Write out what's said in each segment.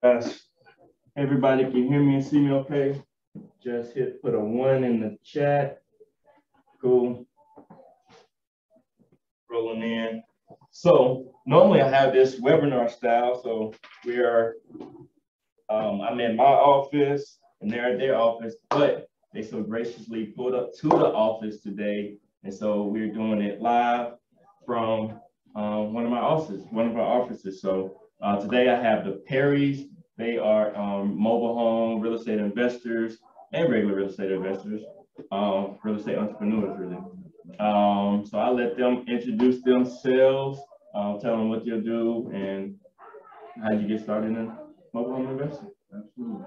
Guys, everybody can hear me and see me okay? Just hit put a 1 in the chat. Cool. Rolling in. So normally I have this webinar style. So we are, I'm in my office and they're at their office, but they so graciously pulled up to the office today. And so we're doing it live from one of our offices. So today I have the Perrys. They are mobile home real estate investors and regular real estate investors, real estate entrepreneurs really. So I let them introduce themselves, tell them what you do and how you get started in mobile home investing. Absolutely.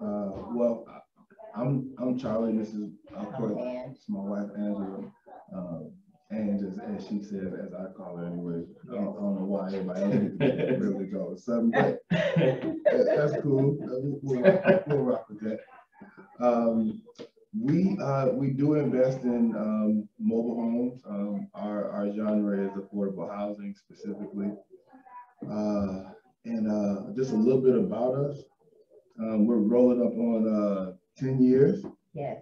Well, I'm Charlie. This is, of course, it's my wife Angela. And just as she said, as I call her anyway, I don't know why everybody really goes something, but that's cool. We'll rock with that. We do invest in mobile homes. Our genre is affordable housing specifically. And just a little bit about us. We're rolling up on 10 years. Yes.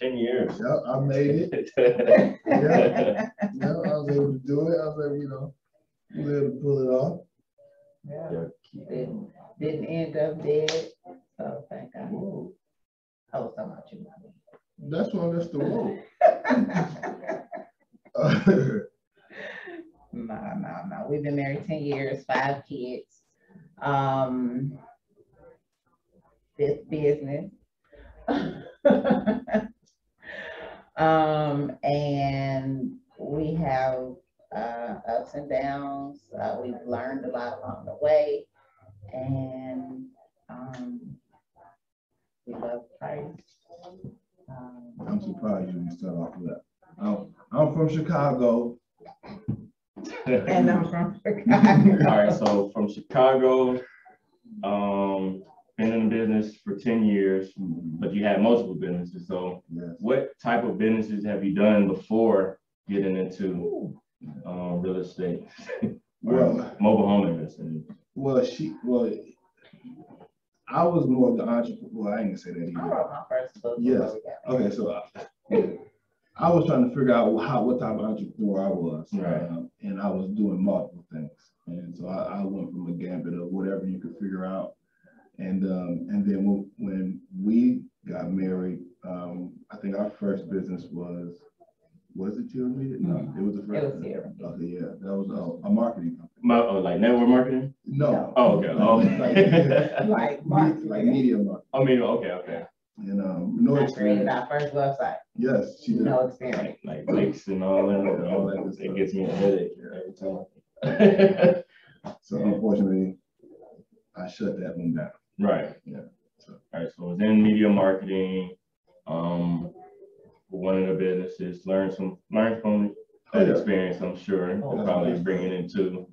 10 years. Yeah, I made it. Yeah, I was able to do it. I was able, we were able to pull it off. Yeah. Didn't end up dead. So thank God. Whoa. I was talking about you, mommy. That's one. That's the whoa. No. We've been married 10 years, 5 kids. This business. And we have ups and downs. We've learned a lot along the way, and we love Christ. I'm surprised you didn't start off with that. I'm from Chicago. And I'm from Chicago. All right, so from Chicago, been in the business for 10 years, but you had multiple businesses. So yes. What type of businesses have you done before getting into real estate? Well, mobile home investing. Well, I was more of the entrepreneur. Well, I ain't gonna say that either. I wrote my first book. Yes. Okay, so I was trying to figure out what type of entrepreneur I was, right? And I was doing multiple things. And so I went from a gambit of whatever you could figure out. And then when we got married, I think our first business was it you and me? No, it was the first. It was here. Okay, yeah, that was a marketing company. Like network marketing? No. Oh, okay. Like media marketing. I mean, okay. And no experience. I created our first website. Yes, she did. No experience. Like links and all that. It gets me a headache every time. So unfortunately, I shut that one down. Right. Yeah. So, all right. So I was in media marketing. One of the businesses learned from that experience. I'm sure they're probably bringing into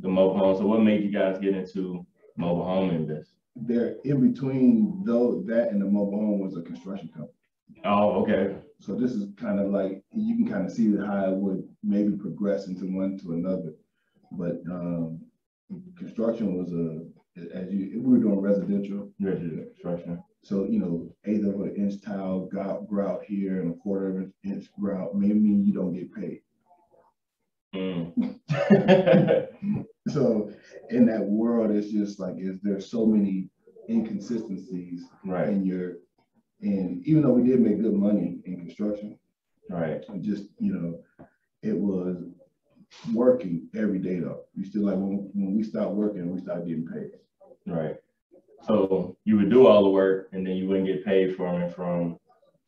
the mobile home. So what made you guys get into mobile home investing? There, in between though, that and the mobile home was a construction company. Oh, okay. So this is kind of like you can kind of see how it would maybe progress into one to another, but construction was we were doing residential construction. So, eighth of an inch tile grout here and a quarter of an inch grout may mean you don't get paid. So in that world, it's just like, there's so many inconsistencies, right? And even though we did make good money in construction, right? Just, it was working every day though. You still like when we stop working, we start getting paid. Right. So you would do all the work and then you wouldn't get paid from it from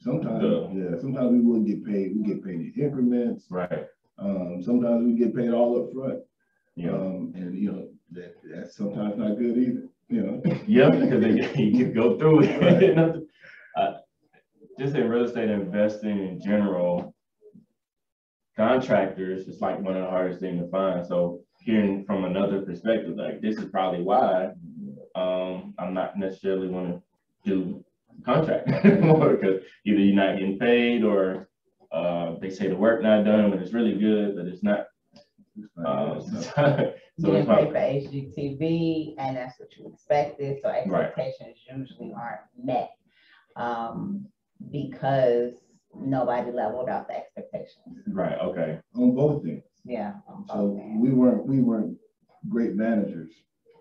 sometimes. Sometimes we wouldn't get paid. We get paid in increments. Right. Sometimes we get paid all up front. Yeah. And that's sometimes not good either. Yeah, because you go through it. Right. Just in real estate investing in general, contractors, it's like one of the hardest things to find. So hearing from another perspective, like this is probably why I'm not necessarily want to do contract anymore, because either you're not getting paid or they say the work not done, but it's really good, but it's not So you pay for HGTV, and that's what you expected. So expectations usually aren't met because nobody leveled out the expectations. Right. Okay. On both ends. Yeah. On both ends. We weren't great managers,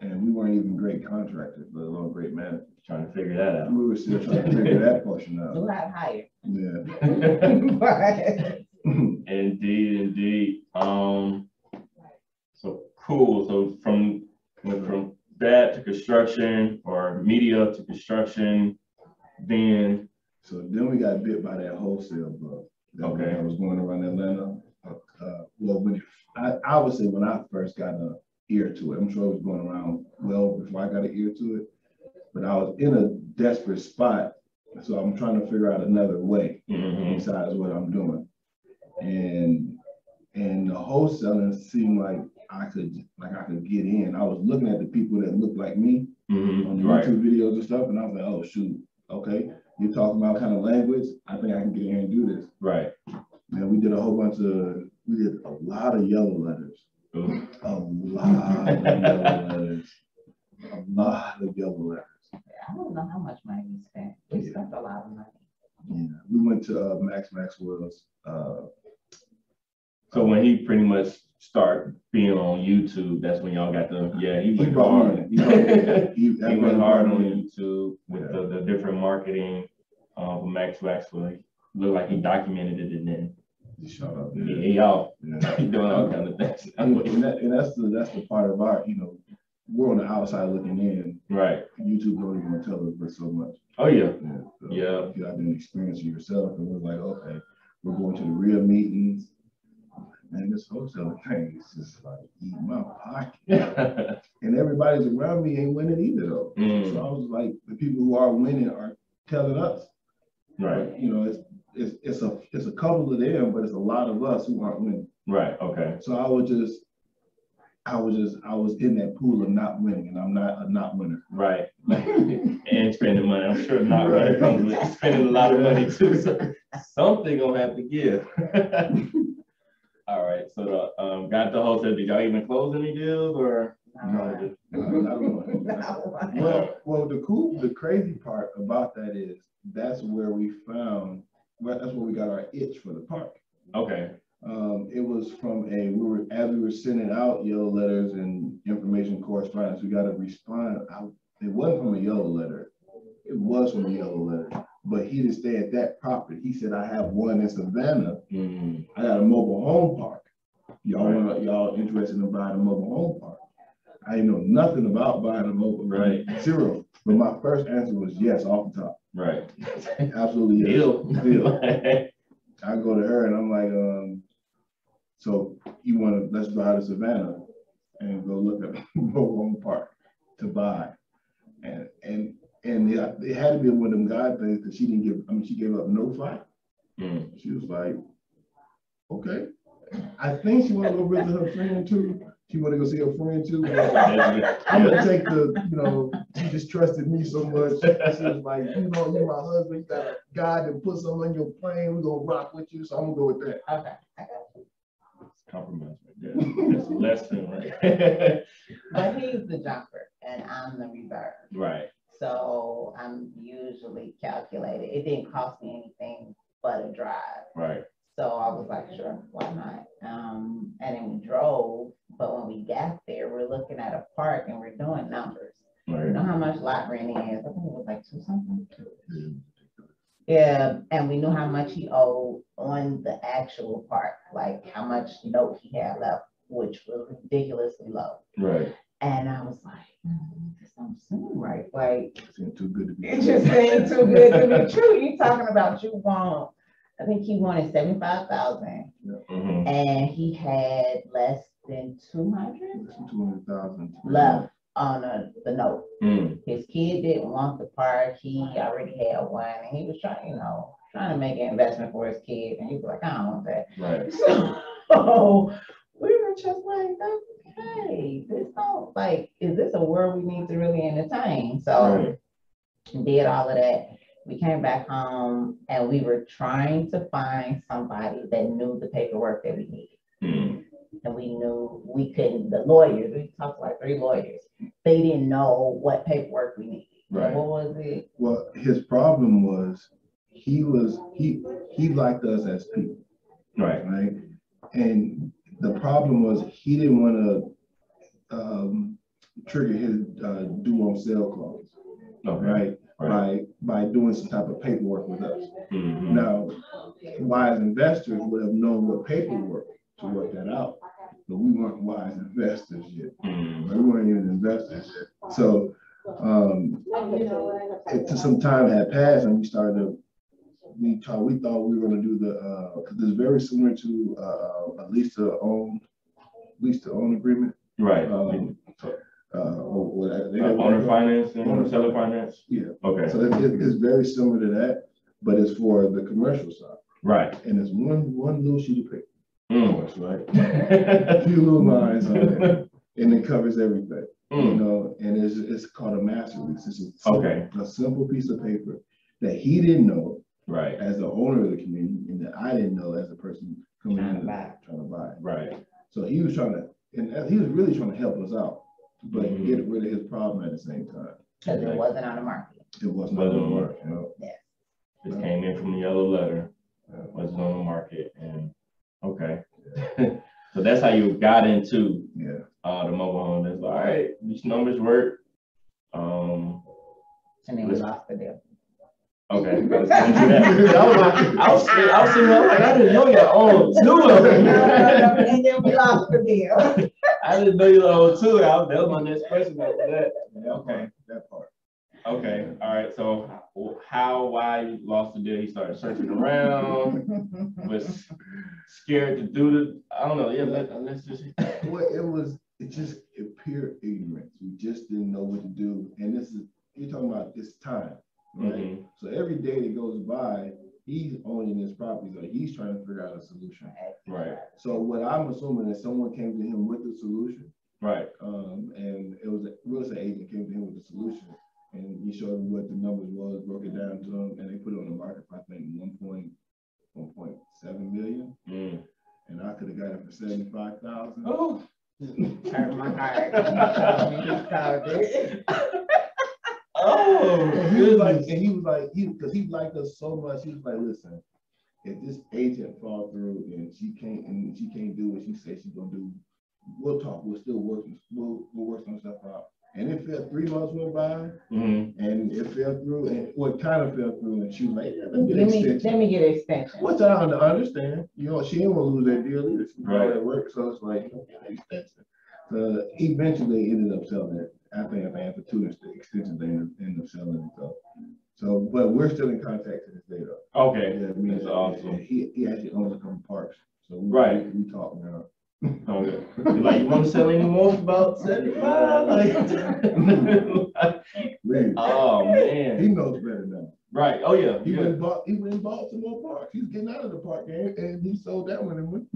and we weren't even great contractors, let alone great managers. Trying to figure that out. We were still trying to figure that portion out. You got hired. Yeah. Indeed. So cool. So from that to construction, or media to construction, then we got bit by that wholesale bug. Okay. I was going around Atlanta. Well, I would say when I first got an ear to it, I'm sure it was going around well before I got an ear to it, but I was in a desperate spot, so I'm trying to figure out another way besides what I'm doing. And the wholesaling seemed like I could get in. I was looking at the people that looked like me on the YouTube videos and stuff, and I was like, oh shoot, okay, you're talking about kind of language. I think I can get in here and do this. Right. And we did a lot of yellow letters. Ooh. A lot of yellow letters. I don't know how much money we spent. We spent a lot of money. Yeah, we went to Max Maxwell's. So when he pretty much started being on YouTube, that's when y'all got the He went hard on YouTube with the different marketing of Max Maxwell. He looked like he documented it, and then he showed up. He doing all kind of things. And that's the part of our we're on the outside looking in. Right. YouTube don't even tell us we're so much. Oh yeah. So you got an experience yourself, and we're like, okay, we're going to the real meetings. Man, this wholesale thing is just like eating my pocket. And everybody's around me ain't winning either though. So I was like, the people who are winning are telling us. Right. But, it's a couple of them, but it's a lot of us who aren't winning. Right. Okay. So I was in that pool of not winning, and I'm not a not winner. Right. And spending money. I'm sure not right. I'm spending a lot of money too. So something gonna have to give. All right. So the got the wholesale. Did y'all even close any deals or? No. Well, the crazy part about that is that's where we found. Well, that's where we got our itch for the park. Okay. It was from as we were sending out yellow letters and information correspondence, we got to respond. It wasn't from a yellow letter. It was from a yellow letter, but he didn't stay at that property. He said, I have one in Savannah. I got a mobile home park. Y'all interested in buying a mobile home park? I didn't know nothing about buying a mobile. Right. Zero. But my first answer was yes off the top. Right. Absolutely. Deal. I go to her and I'm like, so you want to, let's drive to Savannah and go look at mobile home park to buy. And it had to be one of them God things because she didn't give, she gave up no fight. She was like, okay. I think she wanted to go visit her friend too. She wanted to go see her friend too. I'm going to take the, she just trusted me so much. She was like, you're my husband, you got a guy that put something on your plane, we're going to rock with you, so I'm going to go with that. Okay. Compromise right there. That's a lesson, right? But he's the jumper and I'm the reserve. Right. So I'm usually calculated. It didn't cost me anything but a drive. Right. So I was like, sure, why not? And then we drove, but when we got there, we're looking at a park and we're doing numbers. Right. You know how much lot renting is? I think it was like 2 something. Yeah, and we knew how much he owed on the actual park, like how much note he had left, which was ridiculously low. Right. And I was like, this don't seem right. Like, it just ain't too good to be true. You talking about you want, I think he wanted $75,000, and he had less than 200,000 left on the note. His kid didn't want the park. He already had one, and he was trying, trying to make an investment for his kid, and he was like, I don't want that. Right. So we were just like, okay, is this a world we need to really entertain? So did all of that. We came back home, and we were trying to find somebody that knew the paperwork that we needed. and we knew we couldn't, the lawyers, we talked to like 3 lawyers, they didn't know what paperwork we needed. Right. What was it? Well, his problem was he liked us as people. Right. Right. And the problem was he didn't want to trigger his due on sale clause. Okay. Right. Right. By doing some type of paperwork with us. Mm-hmm. Now, wise investors would have known what paperwork to work that out, but we weren't wise investors yet. Mm-hmm. We weren't even investors yet. So some time had passed, and we started to, we thought we were going to do the, because it's very similar to a lease to own agreement. Right. Owner finance and seller finance. Yeah. Okay. So it's very similar to that, but it's for the commercial side. Right. And it's one little sheet of paper. Mm. Right. A few little lines on it, and it covers everything. Mm. You know, and it's called a master lease. It's a simple, a simple piece of paper that he didn't know. Right. As the owner of the community, and that I didn't know as the person coming in and trying to buy. Right. So he was trying to, and he was really trying to help us out, but mm-hmm. get rid of his problem at the same time. Because it wasn't on the market. It wasn't on the market. You know? Yeah. It came in from the yellow letter. Wasn't on the market. And okay. Yeah. So that's how you got into the mobile home. That's like, all right, these numbers work. And then we lost the deal. Okay. I was sitting there like, I didn't know y'all owned 2 of them. And then we lost the deal. I didn't know you owned 2. That was my next question after that. Yeah, okay. That part. Okay. All right. So why you lost the deal? He started searching around, was scared to do the, I don't know. Yeah, let's just. Well, it was pure ignorance. We just didn't know what to do. And this is, you're talking about this time. Right. Mm-hmm. So every day that goes by, he's owning his property, so he's trying to figure out a solution. Right. So what I'm assuming is someone came to him with the solution. Right. And it was a real estate agent came to him with the solution, and he showed him what the numbers was, broke it down to him, and they put it on the market for I think 1.7 million. Mm. And I could have got it for 75,000. Oh, hurt my heart. And he was like, because he liked us so much, he was like, listen, if this agent falls through and she can't do what she said she's gonna do, we'll talk. We'll still work. We'll work some stuff out. And it fell. 3 months went by, mm-hmm. and it fell through, and kind of fell through. And she was like, yeah, let me get an extension. Which I understand. You know, she didn't want to lose that deal either. She right at work, so it's like extension. So eventually, ended up selling it. I think I've had for 2 extensions, they end up selling it though. So, but we're still in contact to this day though. Okay, yeah, that's awesome. He actually owns a couple parks, so we talk now. Okay, like you want to sell any more about 75? Like, oh man, he knows better now. Right. Oh yeah. He went and bought some more parks. He's getting out of the park game, and he sold that one and went.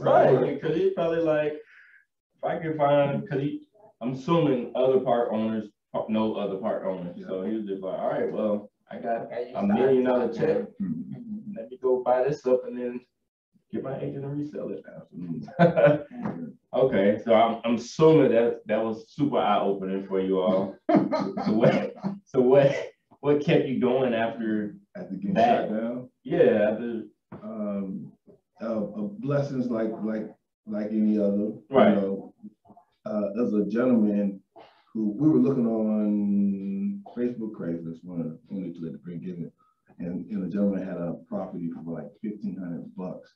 Right, because he's probably like, if I can find, because he. I'm assuming other park owners know other park owners. Yeah. So he was just like, all right, well, I got a $1 million check. Mm-hmm. Let me go buy this up and then get my agent and resell it. Okay, so I'm assuming that was super eye-opening for you all. so what kept you going after getting shot down? Yeah, after blessings like any other. Right. You know, there's a gentleman who we were looking on Facebook, Craigslist, one of the only 2 that been given, and the gentleman had a property for like $1,500 bucks.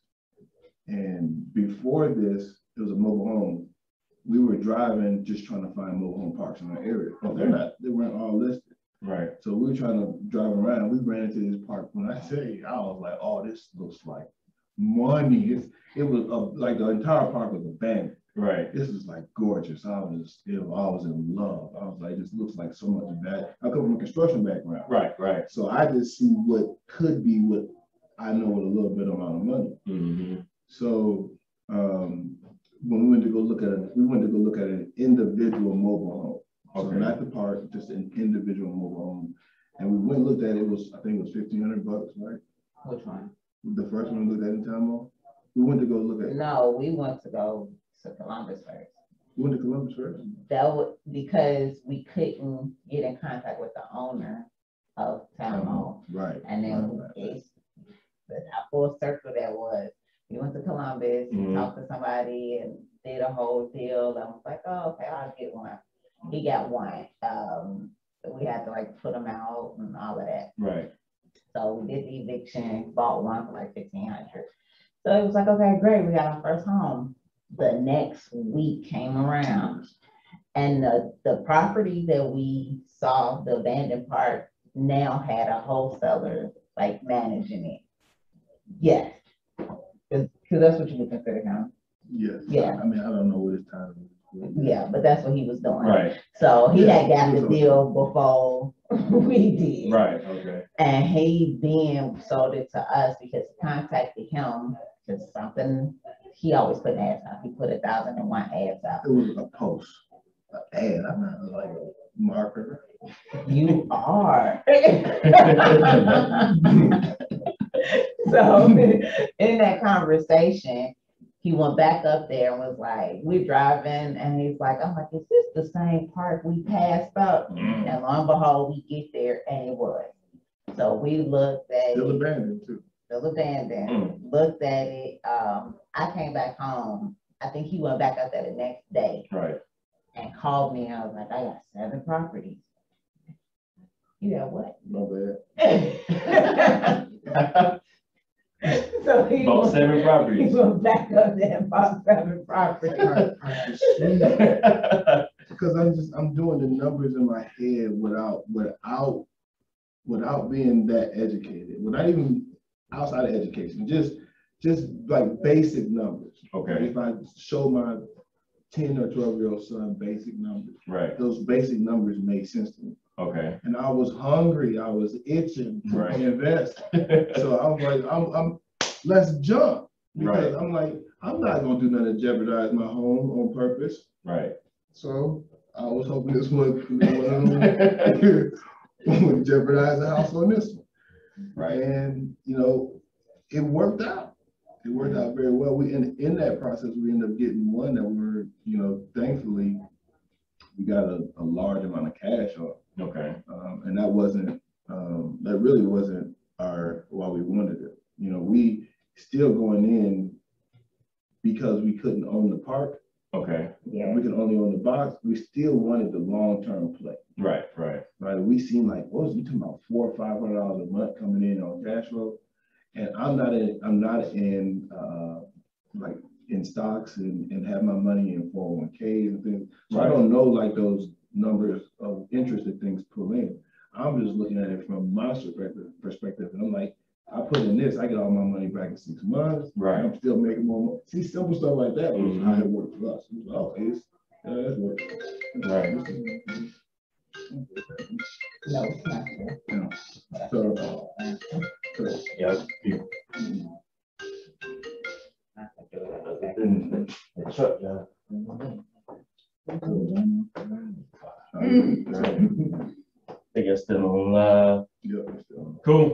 And before this, it was a mobile home. We were driving just trying to find mobile home parks in our area. But they weren't all listed. Right. So we were trying to drive around. We ran into this park. When I tell you, I was like, oh, this looks like money. It was like the entire park was abandoned. Right. This is like gorgeous. I was in love. I was like, this looks like so much value. I come from a construction background. Right, right. So I just see what could be what I know with a little bit amount of money. Mm-hmm. So when we went to go look at an individual mobile home. Okay. So not the park, just an individual mobile home. And we went and looked at it. I think it was $1,500, right? Which one? The first one we looked at in Tamil. We went to go look at No, we want to go to Columbus first. You went to Columbus first? Because we couldn't get in contact with the owner of Town Hall. Right. And then our full circle that was, we went to Columbus, we talked to somebody and did a whole deal. I was like, oh, okay, I'll get one. He got one. We had to like put him out and all of that. Right. So we did the eviction, bought one for like $1,500. So it was like, okay, great, we got our first home. The next week came around, and the property that we saw, the abandoned part, now had a wholesaler like managing it. Yes, because that's what you would consider him. Yes. Yeah. I mean, I don't know what his title is. Yeah, but that's what he was doing. Right. So he had gotten the deal before we did. Right. Okay. And he then sold it to us because he contacted him because something. He always put an ads out. He put 1,001 ads out. It was a post, an ad. I'm not like a marketer. You are. So in that conversation, he went back up there and was like, we're driving. And he's like, I'm like, is this the same park we passed up? And lo and behold, we get there and it was. So we looked at it. Still abandoned too. Still abandoned. Looked at it. I came back home. I think he went back up there the next day. Right. And called me. I was like, I got 7 properties. You know what? No bad. So he bought 7 properties. He went back up there and bought 7 properties. Because I'm doing the numbers in my head without being that educated, without even outside of education, just like basic numbers. Okay. If I show my 10 or 12-year-old son basic numbers, right? Those basic numbers make sense to me. Okay. And I was hungry. I was itching to invest. So I was like, let's jump. Because I'm like, I'm not going to do nothing to jeopardize my home on purpose. Right. So I was hoping this one would jeopardize the house on this one. Right. And, you know, it worked out. It worked out very well. We in that process, we ended up getting one that we're, you know, thankfully, we got a large amount of cash off. Okay. And that wasn't, that really wasn't why we wanted it. You know, we still going in because we couldn't own the park. Okay. Yeah. We could only own the box. We still wanted the long-term play. Right, right. Right. We seemed like, you talking about $400 or $500 a month coming in on cash flow. And I'm not in like in stocks and have my money in 401(k) and things. So I don't know like those numbers of interest that things pull in. I'm just looking at it from my perspective, and I'm like, I put in this, I get all my money back in 6 months. Right. I'm still making more money. See, simple stuff like that was how it worked for us. It was, that's working. Right. No, it's not here. No. So. Yeah. I think I'm still on live. Yep, cool.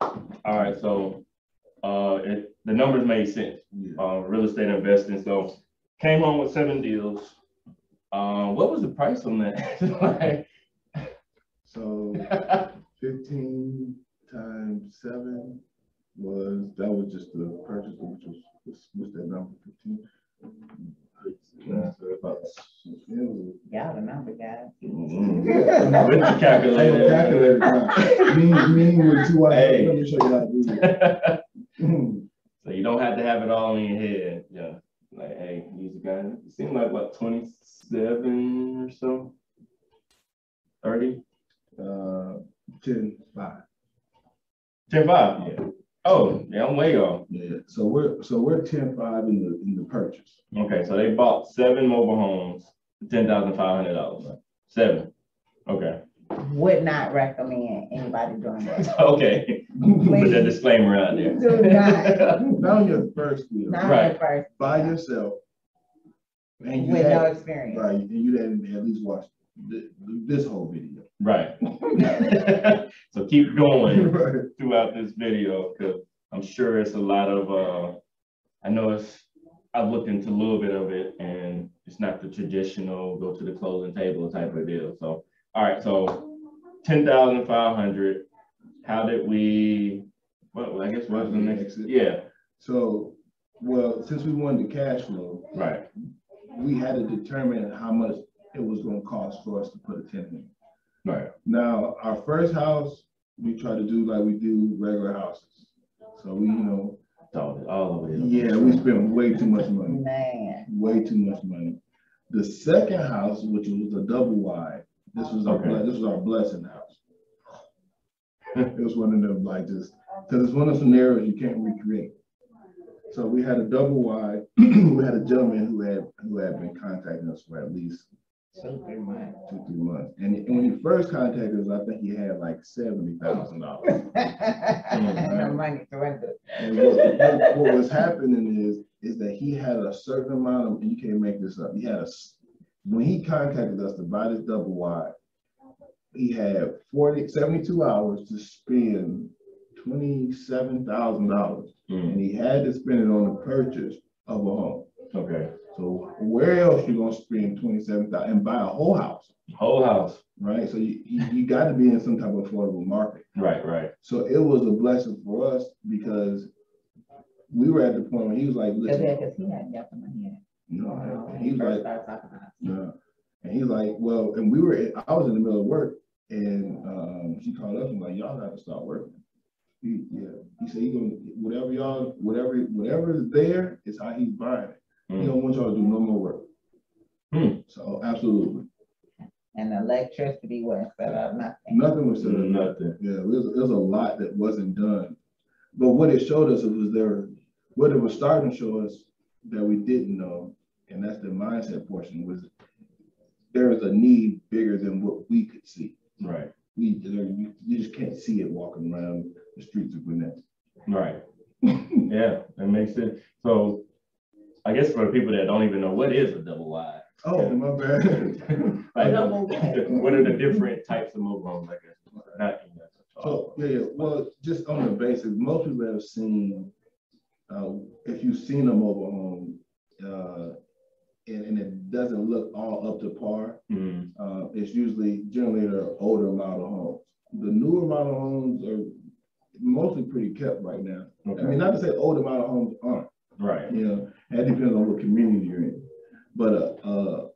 All right, so the numbers made sense. Real estate investing. So came home with 7 deals. What was the price on that? So 15 times 7 was just the purchase, which was that number 15. Y'all remember, guys. With the calculator. With 2 eyes. Hey. Let me show you how to do that. So you don't have to have it all in your head. Yeah. Like, hey, use a guy. It seemed like what, 27 or so? 30? 10.5. 10.5? Yeah. Oh, yeah, I'm way off. Yeah. So we're 10.5 in the purchase. Okay, so they bought 7 mobile homes, $10,500. Right. 7. Okay. Would not recommend anybody doing that. Okay. Put that disclaimer out there. Do not. Not your first deal. Not your first. By yourself. And you with no experience. Right. And you didn't at least watch this whole video. Right. So keep going throughout this video, because I'm sure it's a lot of I know it's I've looked into a little bit of it, and it's not the traditional go to the closing table type of deal. So, all right, so 10,500. How did we, well, I guess what's the next? Yeah. So, well, since we wanted the cash flow, right, we had to determine how much it was going to cost for us to put a tenant in. Right. Now, our first house, we try to do like we do regular houses. So we, you know, all over. Yeah, we spent way too much money. Man. Way too much money. The second house, which was a double wide, this was our this was our blessing house. It was one of them, like, just because it's one of the scenarios you can't recreate. So we had a double wide. We had a gentleman who had been contacting us for at least 2-3 months. And when he first contacted us, I think he had like $70,000. And what was happening is that he had a certain amount of, and you can't make this up, he had a, when he contacted us to buy this double wide, he had 72 hours to spend $27,000. And he had to spend it on the purchase of a home. Okay. So where else you gonna spend $27,000 and buy a whole house? Whole house, right? So you got to be in some type of affordable market, right? Right. So it was a blessing for us because we were at the point where he was like, "Listen," because he had nothing in here. No, he was like, "No," and he's like, "Well," and we were. I was in the middle of work, and she called up and was like, "Y'all got to start working." He said, "You gonna whatever is there is how he's buying it." We don't want y'all to do no more work. So absolutely. And electricity was set up, nothing. Nothing was set up, nothing. Yeah, there's a lot that wasn't done. But what it showed us, what it was starting to show us that we didn't know, and that's the mindset portion, was there was a need bigger than what we could see. Right. You just can't see it walking around the streets of Gwinnett. Right. Yeah, that makes sense. So, I guess for people that don't even know, what is a double wide? Oh, my bad. What are the different types of mobile homes, I guess? So, yeah, well, just on the basics, most people have seen, if you've seen a mobile home, and it doesn't look all up to par, it's generally the older model homes. The newer model homes are mostly pretty kept right now. Okay. I mean, not to say older model homes aren't. Right. You know, that depends on what community you're in. But a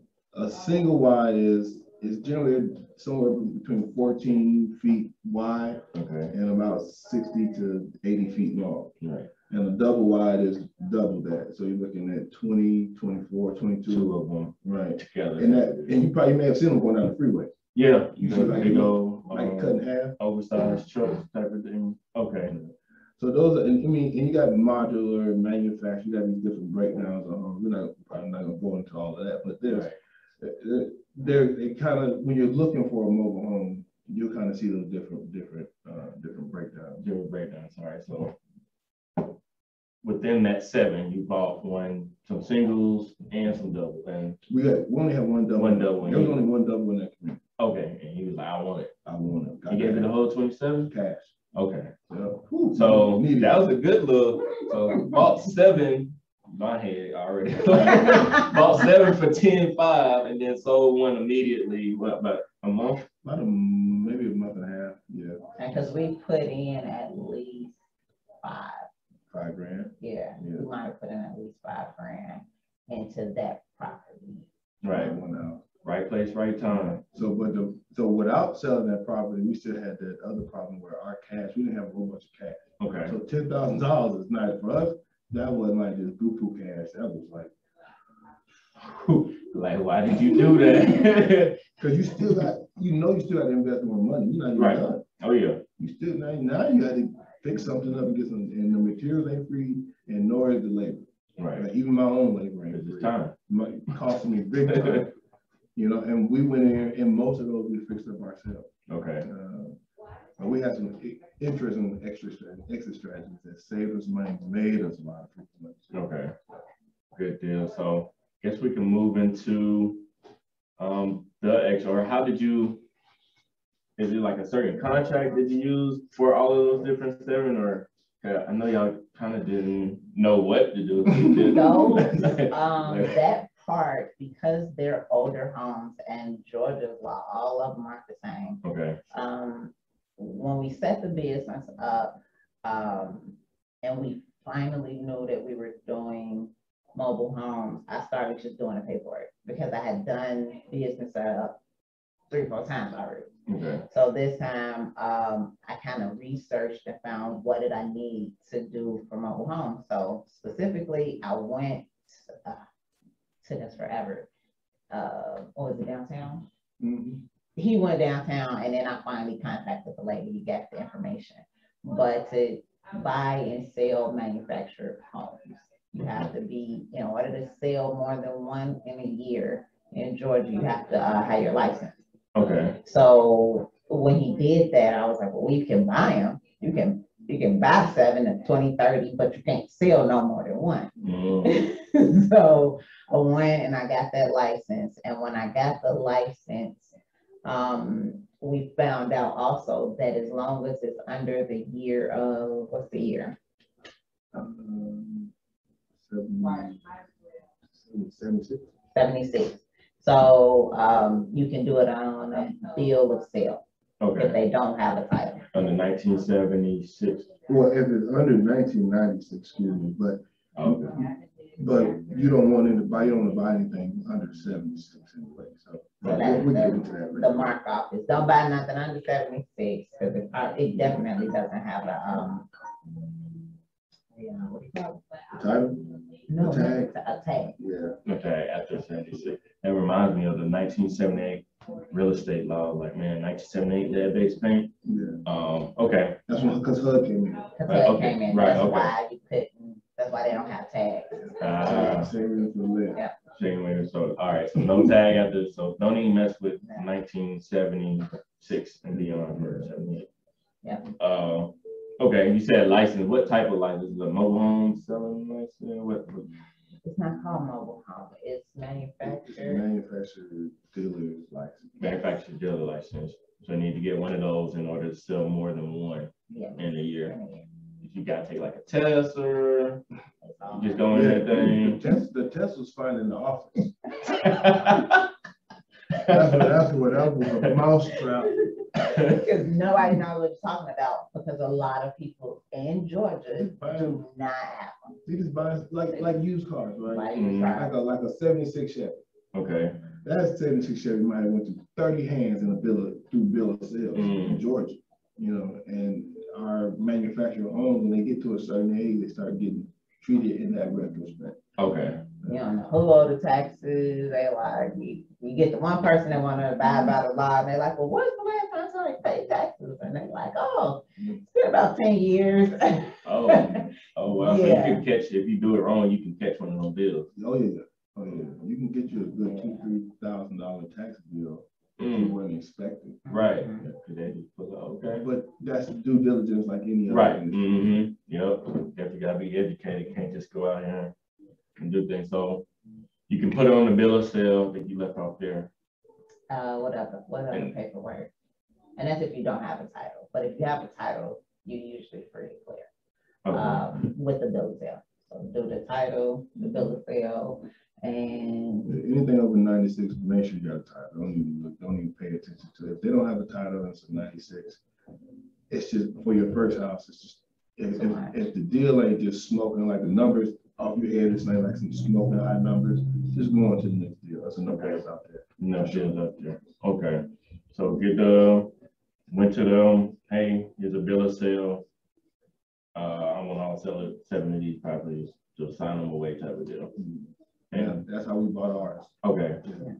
single wide is generally somewhere between 14 feet wide and about 60 to 80 feet long. Right. And a double wide is double that. So you're looking at 20, 24, 22 of them. Right. Together. And you probably may have seen them going down the freeway. Yeah. You see like they go like cut in half. Oversized trucks type of thing. Okay. So those are, and you got modular manufacturing, you got these different breakdowns. I'm not gonna go into all of that, but it kind of, when you're looking for a mobile home, you'll kind of see those different breakdowns. Different breakdowns. All right. So within that 7, you bought some singles and some doubles, and we only had one double. One double. There was only one double in that community. Okay, and he was like, "I want it. I want it." You gave it the whole 27 cash. Okay. So that was a good look. So bought 7, my head already. Bought 7 for 10.5 and then sold one immediately. What, about a month? About maybe a month and a half. Yeah. Because we put in at least $5,000. Yeah. We might have put in at least $5,000 into that property. Right. Right place, right time. So, so without selling that property, we still had that other problem where our cash, we didn't have a whole bunch of cash. Okay. So $10,000 is nice for us. That wasn't like just goofy cash. That was like why did you do that? Because you still got to invest more money. You're not even done. Oh yeah. You still now you got to pick something up and get some, and the materials ain't free, and nor is the labor. Right. Like, even my own labor ain't free. Time. It cost me big time. You know, and we went in, and most of those we fixed up ourselves. Okay. But we had some interesting extra strategies that saved us money, made us a lot of money. Okay. Good deal. So I guess we can move into the extra, or how did you, is it like a certain contract that you use for all of those different 7, or Yeah, I know y'all kind of didn't know what to do. No, that part, because they're older homes and Georgia's law, all of them aren't the same. Okay. When we set the business up, and we finally knew that we were doing mobile homes, I started just doing the paperwork because I had done business setup 3 or 4 times already. Okay. So this time, I kind of researched and found what did I need to do for mobile homes. So specifically, I went to this forever. What was it, downtown? Mm-hmm. He went downtown, and then I finally contacted the lady. He got the information, but to buy and sell manufactured homes, you have to be, in order to sell more than one in a year in Georgia, you have to have your license. Okay. So when he did that, I was like, well, we can buy them. You can buy 7 or 20, 30, but you can't sell no more than one. Mm. So I went and I got that license. And when I got the license, we found out also that as long as it's under the year of, what's the year? 76. 76. So you can do it on a bill of sale. Okay. If they don't have a title. Under 1976. Well, if it's under 1996, excuse me, but okay. But you don't want to buy. You don't want to buy anything under 76 anyway. So we get into that. Right? The mark office. Don't buy nothing under 76 because it definitely doesn't have a what do you call it? Title. No, a tag. Yeah. Okay. After 76. That reminds me of the 1978 real estate law. Like, man, 1978, that base paint. Yeah. Okay. That's because HUD came in. HUD came in. Right. That's okay. Why you couldn't. That's why they don't have tags. Yep. So, all right. So no tag after. So don't even mess with 1976 and beyond. Yeah. Okay. You said license. What type of license? Is it a mobile home selling license? What? It's not called mobile home. It's manufacturer. Manufacturer dealer license. Manufacturer dealer license. So you need to get one of those in order to sell more than one in a year. You gotta take like a test or just go in that thing. The test was fine in the office. That was a mousetrap. Because nobody knows what you're talking about. Because a lot of people in Georgia do not have one. They just buy like used cars, right? Like, like a 76 Chevy. Okay. That 76 Chevy might have went through 30 hands in a bill of sales in Georgia. You know, and our manufacturer owns, when they get to a certain age, they start getting treated in that retrospect. Okay. You don't know who owe the taxes. They like, we get the one person that want to abide by the law, and they're like, well, what's the last time somebody paid taxes? And they're like, oh, it's been about 10 years. Oh, well, yeah. So you can catch, if you do it wrong, you can catch one of those bills. Oh, yeah. You can get you a good $2,000 to $3,000 tax bill. You weren't expected. Right. Okay. But that's due diligence like any other. Right. Mm-hmm. Yep. Definitely got to be educated. Can't just go out here and do things. So you can put it on the bill of sale that you left off there. What other paperwork? And that's if you don't have a title. But if you have a title, you're usually pretty clear with the bill of sale. So do the title, the bill of sale, and anything over 96, make sure you got a title. Don't even pay attention to it. If they don't have a title and it's a 96, it's just for your first house. It's just if the deal ain't just smoking like the numbers off your head, it's not like some smoking high numbers. Just go on to the next deal. That's enough guys out there. No shit's out there. Okay, so went to them. Hey, here's a bill of sale. I want to sell it 70 properties. So sign them away type of deal. Yeah, that's how we bought ours. Okay. Yeah.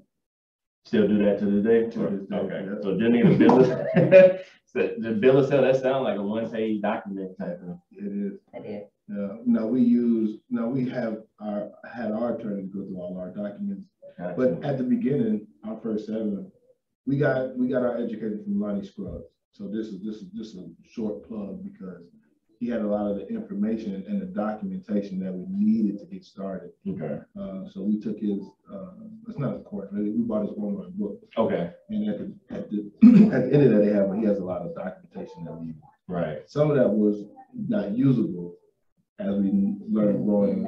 Still do that to this day? Okay. Yeah. So just need a bill of sale. So the bill of sale, that sounds like a one-page document type of. It is. It is. Yeah. Now we had our attorney go through all our documents. Gotcha. But at the beginning, our first settlement, we got our education from Lonnie Scrubs. So this is just a short plug because he had a lot of the information and the documentation that we needed to get started. Okay. So we took his, it's not a course, really. We bought his one book. Okay. And at the end of that, he has a lot of documentation that we needed. Right. Some of that was not usable as we learn growing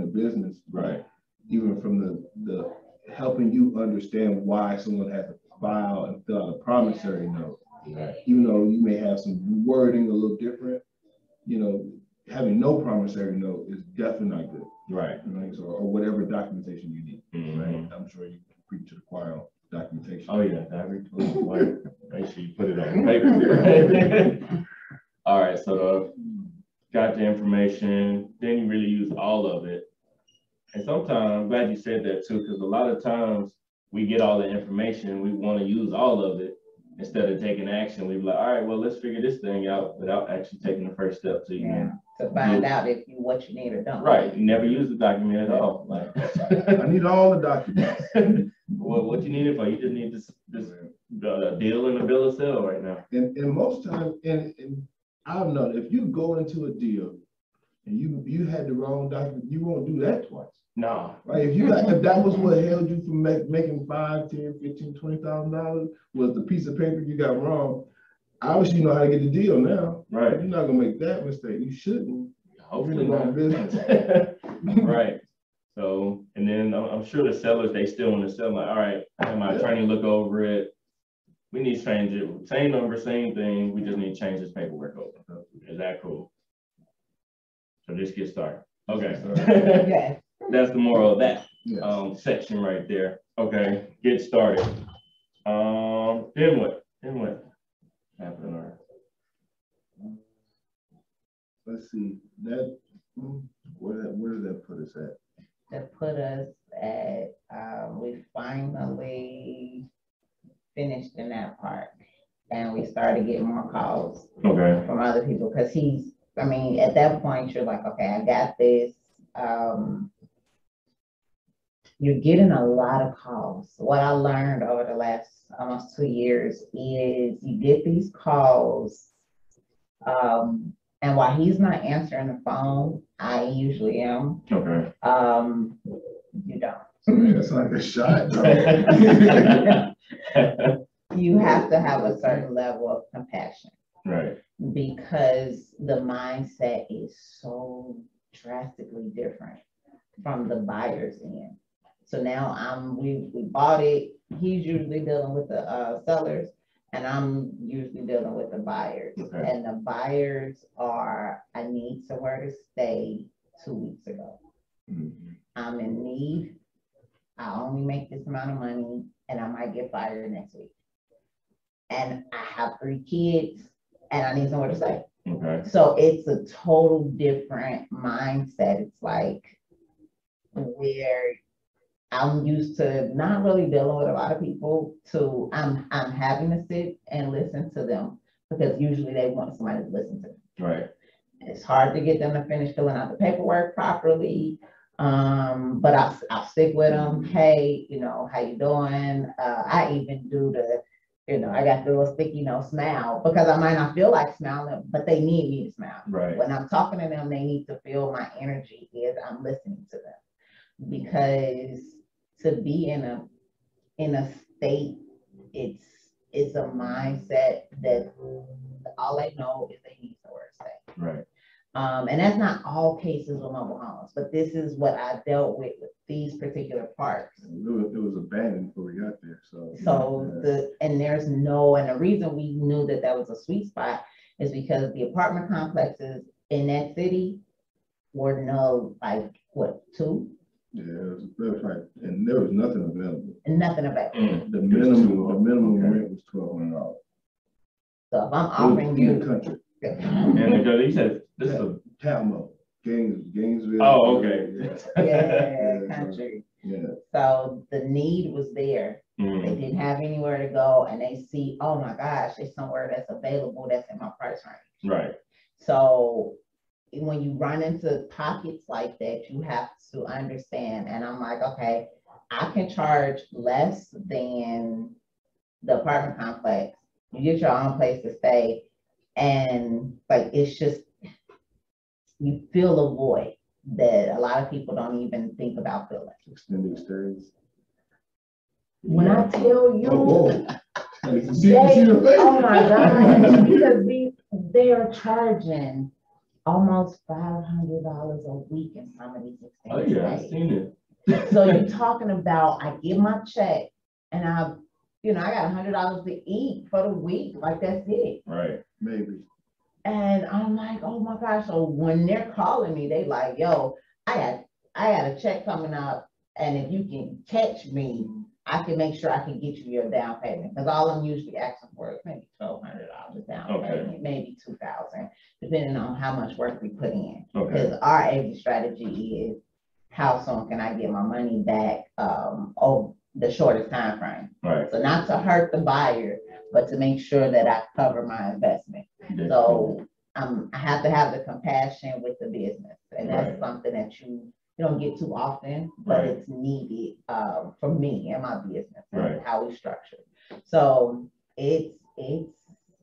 the business. Right. Even from the helping you understand why someone has to file and fill out a promissory note. Right. Even though you may have some wording a little different, you know, having no promissory note is definitely not good. Right. Right? So, or whatever documentation you need. Mm-hmm. Right. I'm sure you can preach to the choir on documentation. Oh yeah, make sure you put it on paper. All right, so got the information, then you really use all of it. And sometimes, I'm glad you said that too, because a lot of times we get all the information, we want to use all of it. Instead of taking action, we'd be like, all right, well, let's figure this thing out without actually taking the first step to, to find out if you what you need or don't. Right. You never use the document at all. Like, I need all the documents. Well, what you need it for? You just need this deal and the bill of sale right now. And most times, and I don't know, if you go into a deal and you had the wrong document, you won't do that twice. No. Right? If that was what held you from making $5, $10, $15, $20,000 was the piece of paper you got wrong, obviously you know how to get the deal now. Right. You're not going to make that mistake. You shouldn't. Hopefully not. Business. Right. So, and then I'm sure the sellers, they still want to sell. Like, all right, I have my attorney look over it. We need to change it. Same number, same thing. We just need to change this paperwork over. Is that cool? So just get started. Okay. Okay. That's the moral of that section right there. Okay, get started. Then what? Then what happened? Let's see. That where did that put us at? That put us at we finally finished in that part, and we started getting more calls from other people because he's. I mean, at that point, you're like, okay, I got this. You're getting a lot of calls. What I learned over the last almost 2 years is you get these calls, and while he's not answering the phone, I usually am. Okay. You don't. It's like a shot. You have to have a certain level of compassion, right? Because the mindset is so drastically different from the buyer's end. So now we bought it. He's usually dealing with the sellers, and I'm usually dealing with the buyers. Okay. And the buyers are, I need somewhere to stay 2 weeks ago. Mm-hmm. I'm in need. I only make this amount of money, and I might get fired next week. And I have 3 kids, and I need somewhere to stay. Okay. So it's a total different mindset. It's like where I'm used to not really dealing with a lot of people, to I'm having to sit and listen to them because usually they want somebody to listen to them. Right. It's hard to get them to finish filling out the paperwork properly, but I'll stick with them. Hey, you know, how you doing? I even do the, you know, I got the little sticky note smile because I might not feel like smiling, but they need me to smile. Right. When I'm talking to them, they need to feel my energy is I'm listening to them, because to be in a state, it's a mindset that all they know is they need somewhere to stay. Right. And that's not all cases with mobile homes, but this is what I dealt with these particular parts. It was abandoned before we got there. And the reason we knew that that was a sweet spot is because the apartment complexes in that city were two? Yeah, and there was nothing available. The minimum rent was $1,200. So if I'm offering you the country. And he said, this is a town, Gainesville. Oh, okay. Yeah, country. Yeah. So the need was there. Mm-hmm. They didn't have anywhere to go, and they see, oh my gosh, there's somewhere that's available that's in my price range. Right. So when you run into pockets like that, you have to understand. And I'm like, okay, I can charge less than the apartment complex. You get your own place to stay. And like, it's just, you feel a void that a lot of people don't even think about filling. Extended stays. When I tell you, oh my God, because they are charging almost $500 a week in some of these expenses. Oh yeah, I've seen it. So you're talking about, I get my check and I got $100 to eat for the week. Like, that's it. Right. Maybe. And I'm like, oh my gosh. So when they're calling me, they like, yo, I got a check coming up. And if you can catch me, I can make sure I can get you your down payment. Because all I'm usually asking for is maybe $1,200 down payment, maybe $2,000, depending on how much work we put in. Because our exit strategy is, how soon can I get my money back over the shortest time frame? Right. So not to hurt the buyer, but to make sure that I cover my investment. Yeah. So I have to have the compassion with the business. And that's something that you don't get too often, but it's needed for me and my business and how we structure. So it's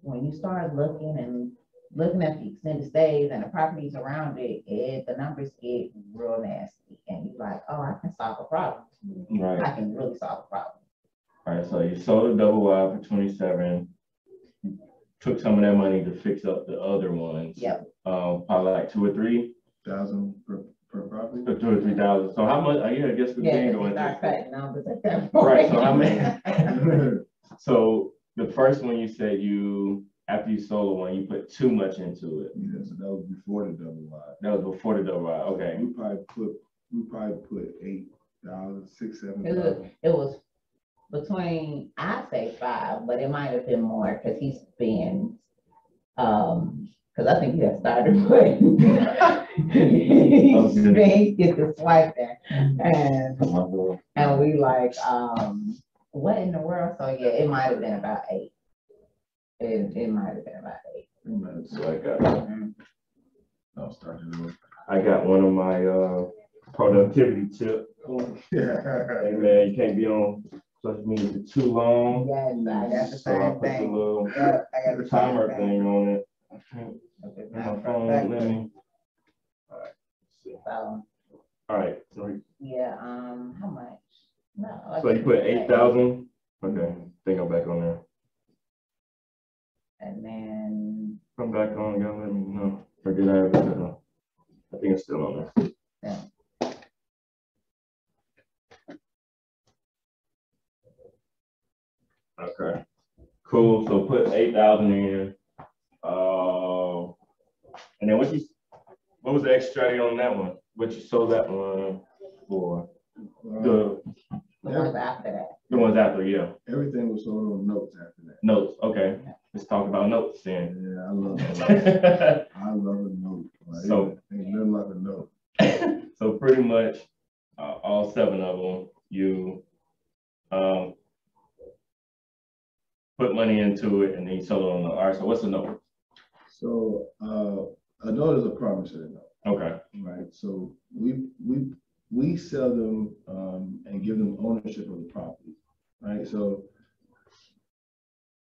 when you start looking at the extended stays and the properties around it, the numbers get real nasty, and you're like, oh, I can solve a problem. Right. I can really solve a problem. All right. So you sold a double wide for 27, took some of that money to fix up the other ones. Yep. Probably like $2,000 or $3,000 per property. $2,000 or $3,000. So how much? I guess we can go into. Right. So how many? So the first one you said after you sold one, you put too much into it. Yeah. So that was before the double wide. That was before the double wide. Okay. We probably put $8,000, $6,000, $7,000. It was between, I say $5,000, but it might have been more because he's been. Because I think he got started putting. He gets his wife there. And we like, what in the world? So yeah, it might have been about $8,000. It might have been about $8,000. So I got one of my productivity tips. Hey man, you can't be on social media for too long. I got the timer thing on it. All right. Sorry. Yeah. How much? No. So you put 8,000. Okay. Then go back on there. And then come back on. Y'all let me know. Forget I ever said no. I think it's still on there. Yeah. Okay. Cool. So put 8,000 in. And then what was the extra strategy on that one? What you sold that one for? The ones after that. The ones after, yeah. Everything was sold on notes after that. Notes, okay. Yeah. Let's talk about notes then. Yeah, I love notes. I love a note. Right? So ain't nothing like a note. So pretty much all 7 of them, you put money into it and then you sold it on the note. All right, so what's the note? So a note is a promissory note. Okay. Right. So we sell them and give them ownership of the property. Right. So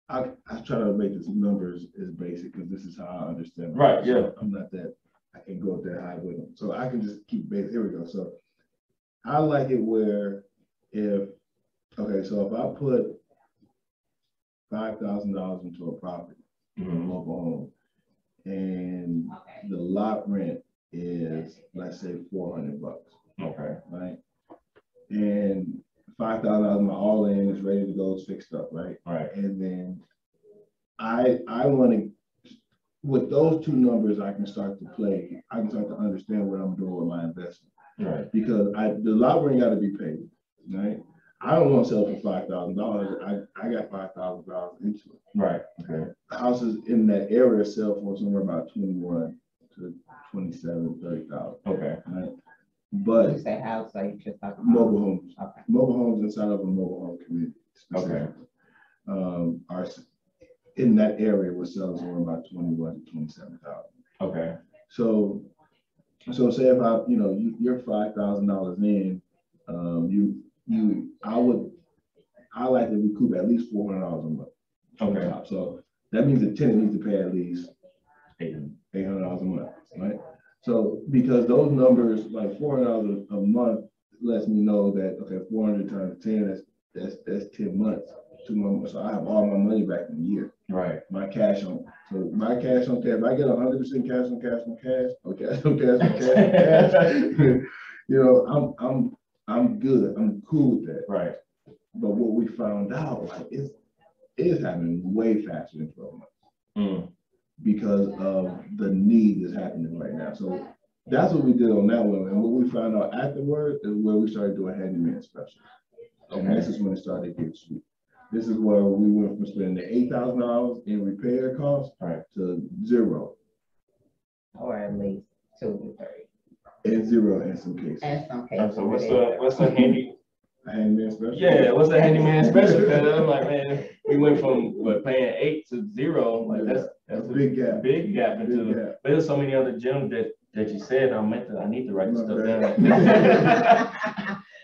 I try to make this numbers as basic because this is how I understand. Right. Yeah. So I'm not that I can go up that high with them. So I can just keep basic. Here we go. So I like it where if I put $5,000 into a property, a mobile home. And the lot rent is, let's say, $400. Okay. Right. And $5,000, my all in is ready to go, it's fixed up, right? Right. And then I want to, with those two numbers, I can start to play. I can start to understand what I'm doing with my investment. Right. Because the lot rent got to be paid, right? I don't want to sell for $5,000. I got $5,000 into it. Right. Okay. Houses in that area sell for somewhere about $21,000 to $27,000, $30,000. Okay. Right. But you say house, like you just talking about mobile homes. Okay. Mobile homes inside of a mobile home community. Okay. Are in that area will sell somewhere about $21,000 to $27,000. Okay. So say if you're $5,000 in, I like to recoup at least $400 a month. Okay. So that means the tenant needs to pay at least $800 a month, right? So because those numbers, like $400 a month, lets me know that okay, 400 times 10, that's 10 months, 2 months. So I have all my money back in a year. Right. My cash on. So my cash on cash, if I get 100% cash on cash on cash, or cash on cash on cash on cash, you know, I'm good. I'm cool with that. Right. But what we found out, like, it's happening way faster than 12 months because of the need that's happening right now. So that's what we did on that one. And what we found out afterward is where we started doing handyman specials. Okay. And this is when it started to get cheap. This is where we went from spending $8,000 in repair costs to zero. Or at least 2 to 3. And zero in some cases. In some cases. So what's a handyman special? Yeah, what's a handyman special? Because I'm like, man, we went from what, paying 8 to 0. Like that's a big gap. Big gap into. Gap. But there's so many other gyms that you said I need to write this stuff down.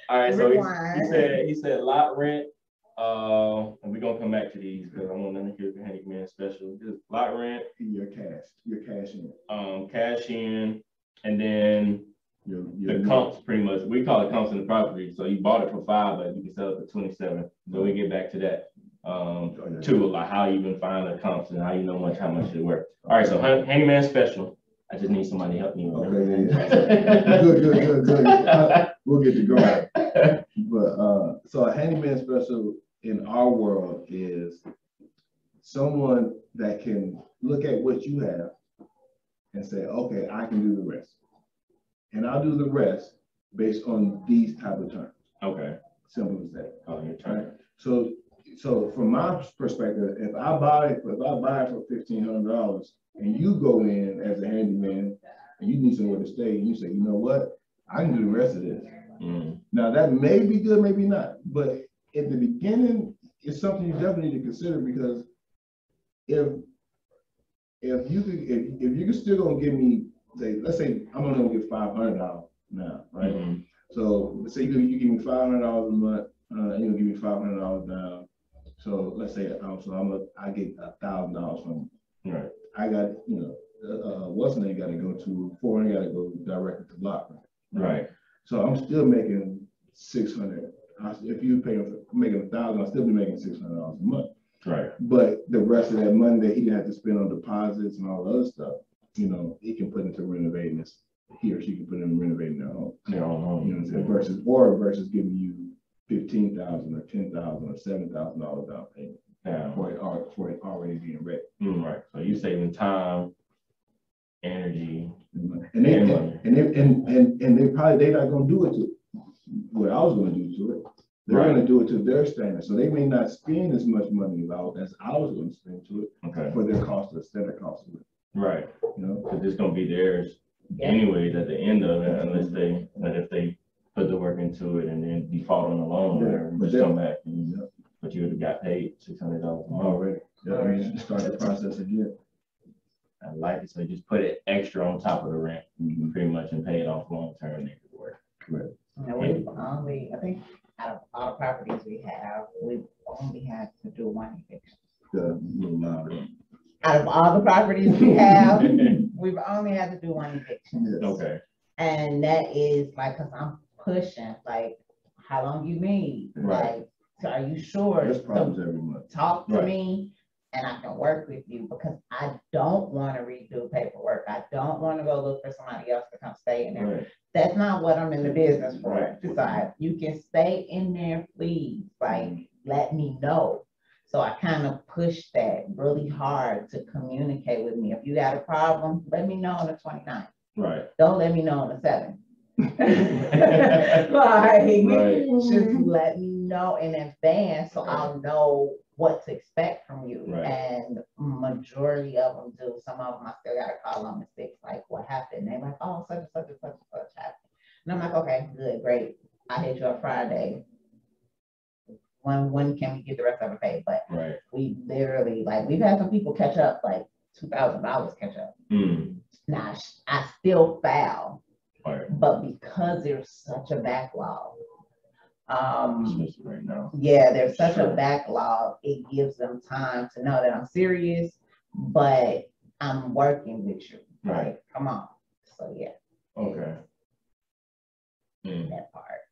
All right, so he said lot rent. And we're gonna come back to these because I want to hear the handyman special. Just lot rent. Your cash in. Cash in, and then the comps pretty much. We call it comps in the property. So you bought it for $5, but you can sell it for $27. So we get back to that. Too, like how you even find the comps and how you know much how much it worth. All right, so handyman special. I just need somebody to help me. Okay, yeah. good. We'll get you going. But so a handyman special in our world is someone that can look at what you have and say, okay, I can do the rest. And I'll do the rest based on these type of terms. Okay. Simple as that. Oh, your turn. So from my perspective, if I buy it for $1,500 and you go in as a handyman and you need somewhere to stay and you say, you know what, I can do the rest of this. Mm. Now that may be good, maybe not, but at the beginning, it's something you definitely need to consider, because if you're still gonna give me, say, let's say I'm gonna go get $500 now, right? Mm-hmm. So let's say you give me $500 a month, you're gonna give me $500 now. So let's say I get $1,000 from you. Right. I got what's name got to go to foreign, got to go direct to block. Right. So I'm still making $600. If you pay him for making $1,000, I'll still be making $600 a month. Right. But the rest of that money that he didn't have to spend on deposits and all the other stuff, he can put into renovating this. He or she can put in renovating their home. Their own home. You know what I'm saying? Versus giving you $15,000 or $10,000 or $7,000 down payment for it already being ready. Mm, right. So you're saving time, energy, and they not gonna do it to what I was gonna do to it. They're gonna do it to their standard. So they may not spend as much money as I was gonna spend to it for their cost, standard cost of it. Right. Because it's gonna be theirs anyways at the end of it, unless they if they put the work into it and then default on the loan and just come back. But you would have got paid $600 already. Yeah, start the process again. I like it, so you just put it extra on top of the rent, pretty much, and pay it off long term. They could work. Correct. Now we've only, I think, out of all properties we have, we've only had to do one eviction. Out of all the properties we have, we've only had to do one eviction. Yes. Okay. And that is like, cause I'm pushing, like, how long you need? Right. Like, so are you sure? There's problems every month. Talk to me. And I can work with you, because I don't want to redo paperwork. I don't want to go look for somebody else to come stay in there. Right. That's not what I'm in the business for. Besides, you can stay in there, please. Like, let me know. So I kind of pushed that really hard to communicate with me. If you got a problem, let me know on the 29th. Right. Don't let me know on the 7th. Just let me know in advance so I'll know what to expect from you. Right. And majority of them do. Some of them I still got to call them and say, like, what happened? They're like, oh, such and such and such and such happened. And I'm like, okay, good, great. I hit you on Friday. When can we get the rest of the pay? But we literally, like, we've had some people catch up, like $2,000 catch up. Mm. Now, I still foul, but because there's such a backlog, right now. Yeah, there's such a backlog, it gives them time to know that I'm serious, but I'm working with you. Right. Like, come on. So yeah. Okay. Mm. That part.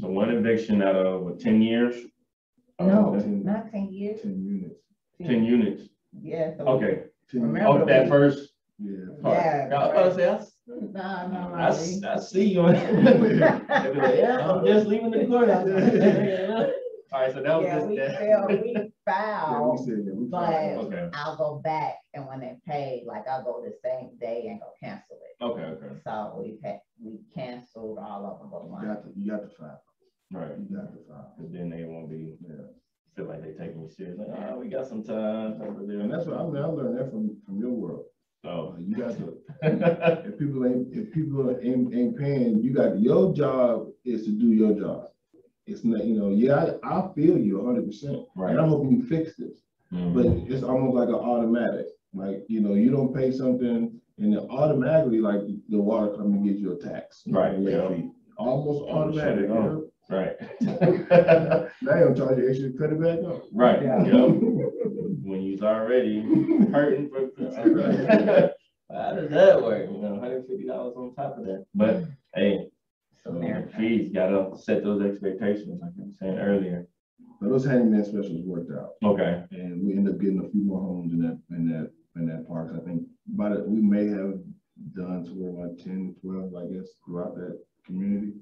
So one eviction out of 10 years? No, not 10 years. 10 units. 10 units. Yeah. So okay. Oh, that first part. Yeah. I see you. Yeah, I'm just leaving the courthouse. All right, so that was we filed, but I'll go back, and when they paid, like I'll go the same day and go cancel it. Okay, okay. So we canceled all of them. You got to file. Right. You got to file. Because then they won't be, feel like they taking me serious. Like, oh, we got some time over there. And that's what I learned that from your world. So you got to, if people ain't paying, your job is to do your job. It's not, I feel you 100%. Right. And I'm hoping you fix this. Mm-hmm. But it's almost like an automatic. Like, you don't pay something, and then automatically, like, the water come and get you a tax. Right. Almost automatic. Right. Now you'll charge you extra credit back up. Right. Yeah. Yep. When you's already hurting for how does that work? $150 on top of that. But hey. Fees gotta set those expectations, like I was saying earlier. But those handyman specials worked out. Okay. And we ended up getting a few more homes in that park. I think we may have done to about 10, 12, I guess, throughout that community.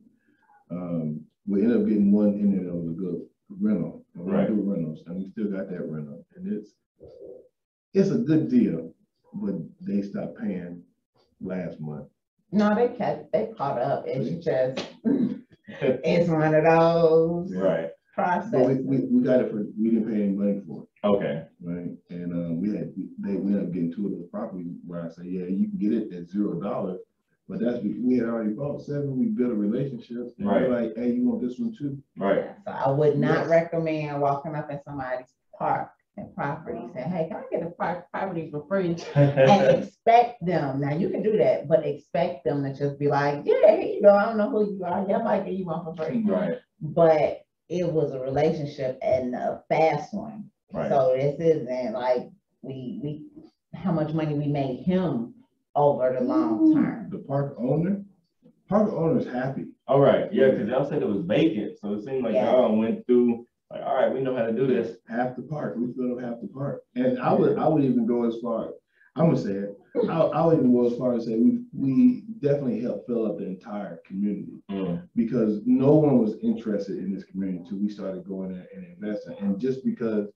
We ended up getting one in there that was a good rental. And we do rentals, and we still got that rental. And it's a good deal, but they stopped paying last month. No, they caught up. It's just, it's one of those processes. But we got it for, we didn't pay any money for it. Okay. Right. And they ended up getting two of the properties where I say, yeah, you can get it at $0. But that's because we had already bought 7. We built a relationship. And we're like, hey, you want this one too? Right. So I would not recommend walking up at somebody's park and properties and, hey, can I get the properties for free? And expect them. Now you can do that, but expect them to just be like, yeah, here you go. I don't know who you are. Y'all might get you one for free. Right. But it was a relationship and a fast one. Right. So this isn't like we how much money we made him over the long term. The park owner's happy. All right. Yeah, because y'all said it was vacant. So it seemed like y'all went through. Like, all right, we know how to do this. Half the park. We filled up half the park. And I would even go as far, I'm going to say it, I would even go as far as say we definitely helped fill up the entire community because no one was interested in this community until we started going in and investing. And just because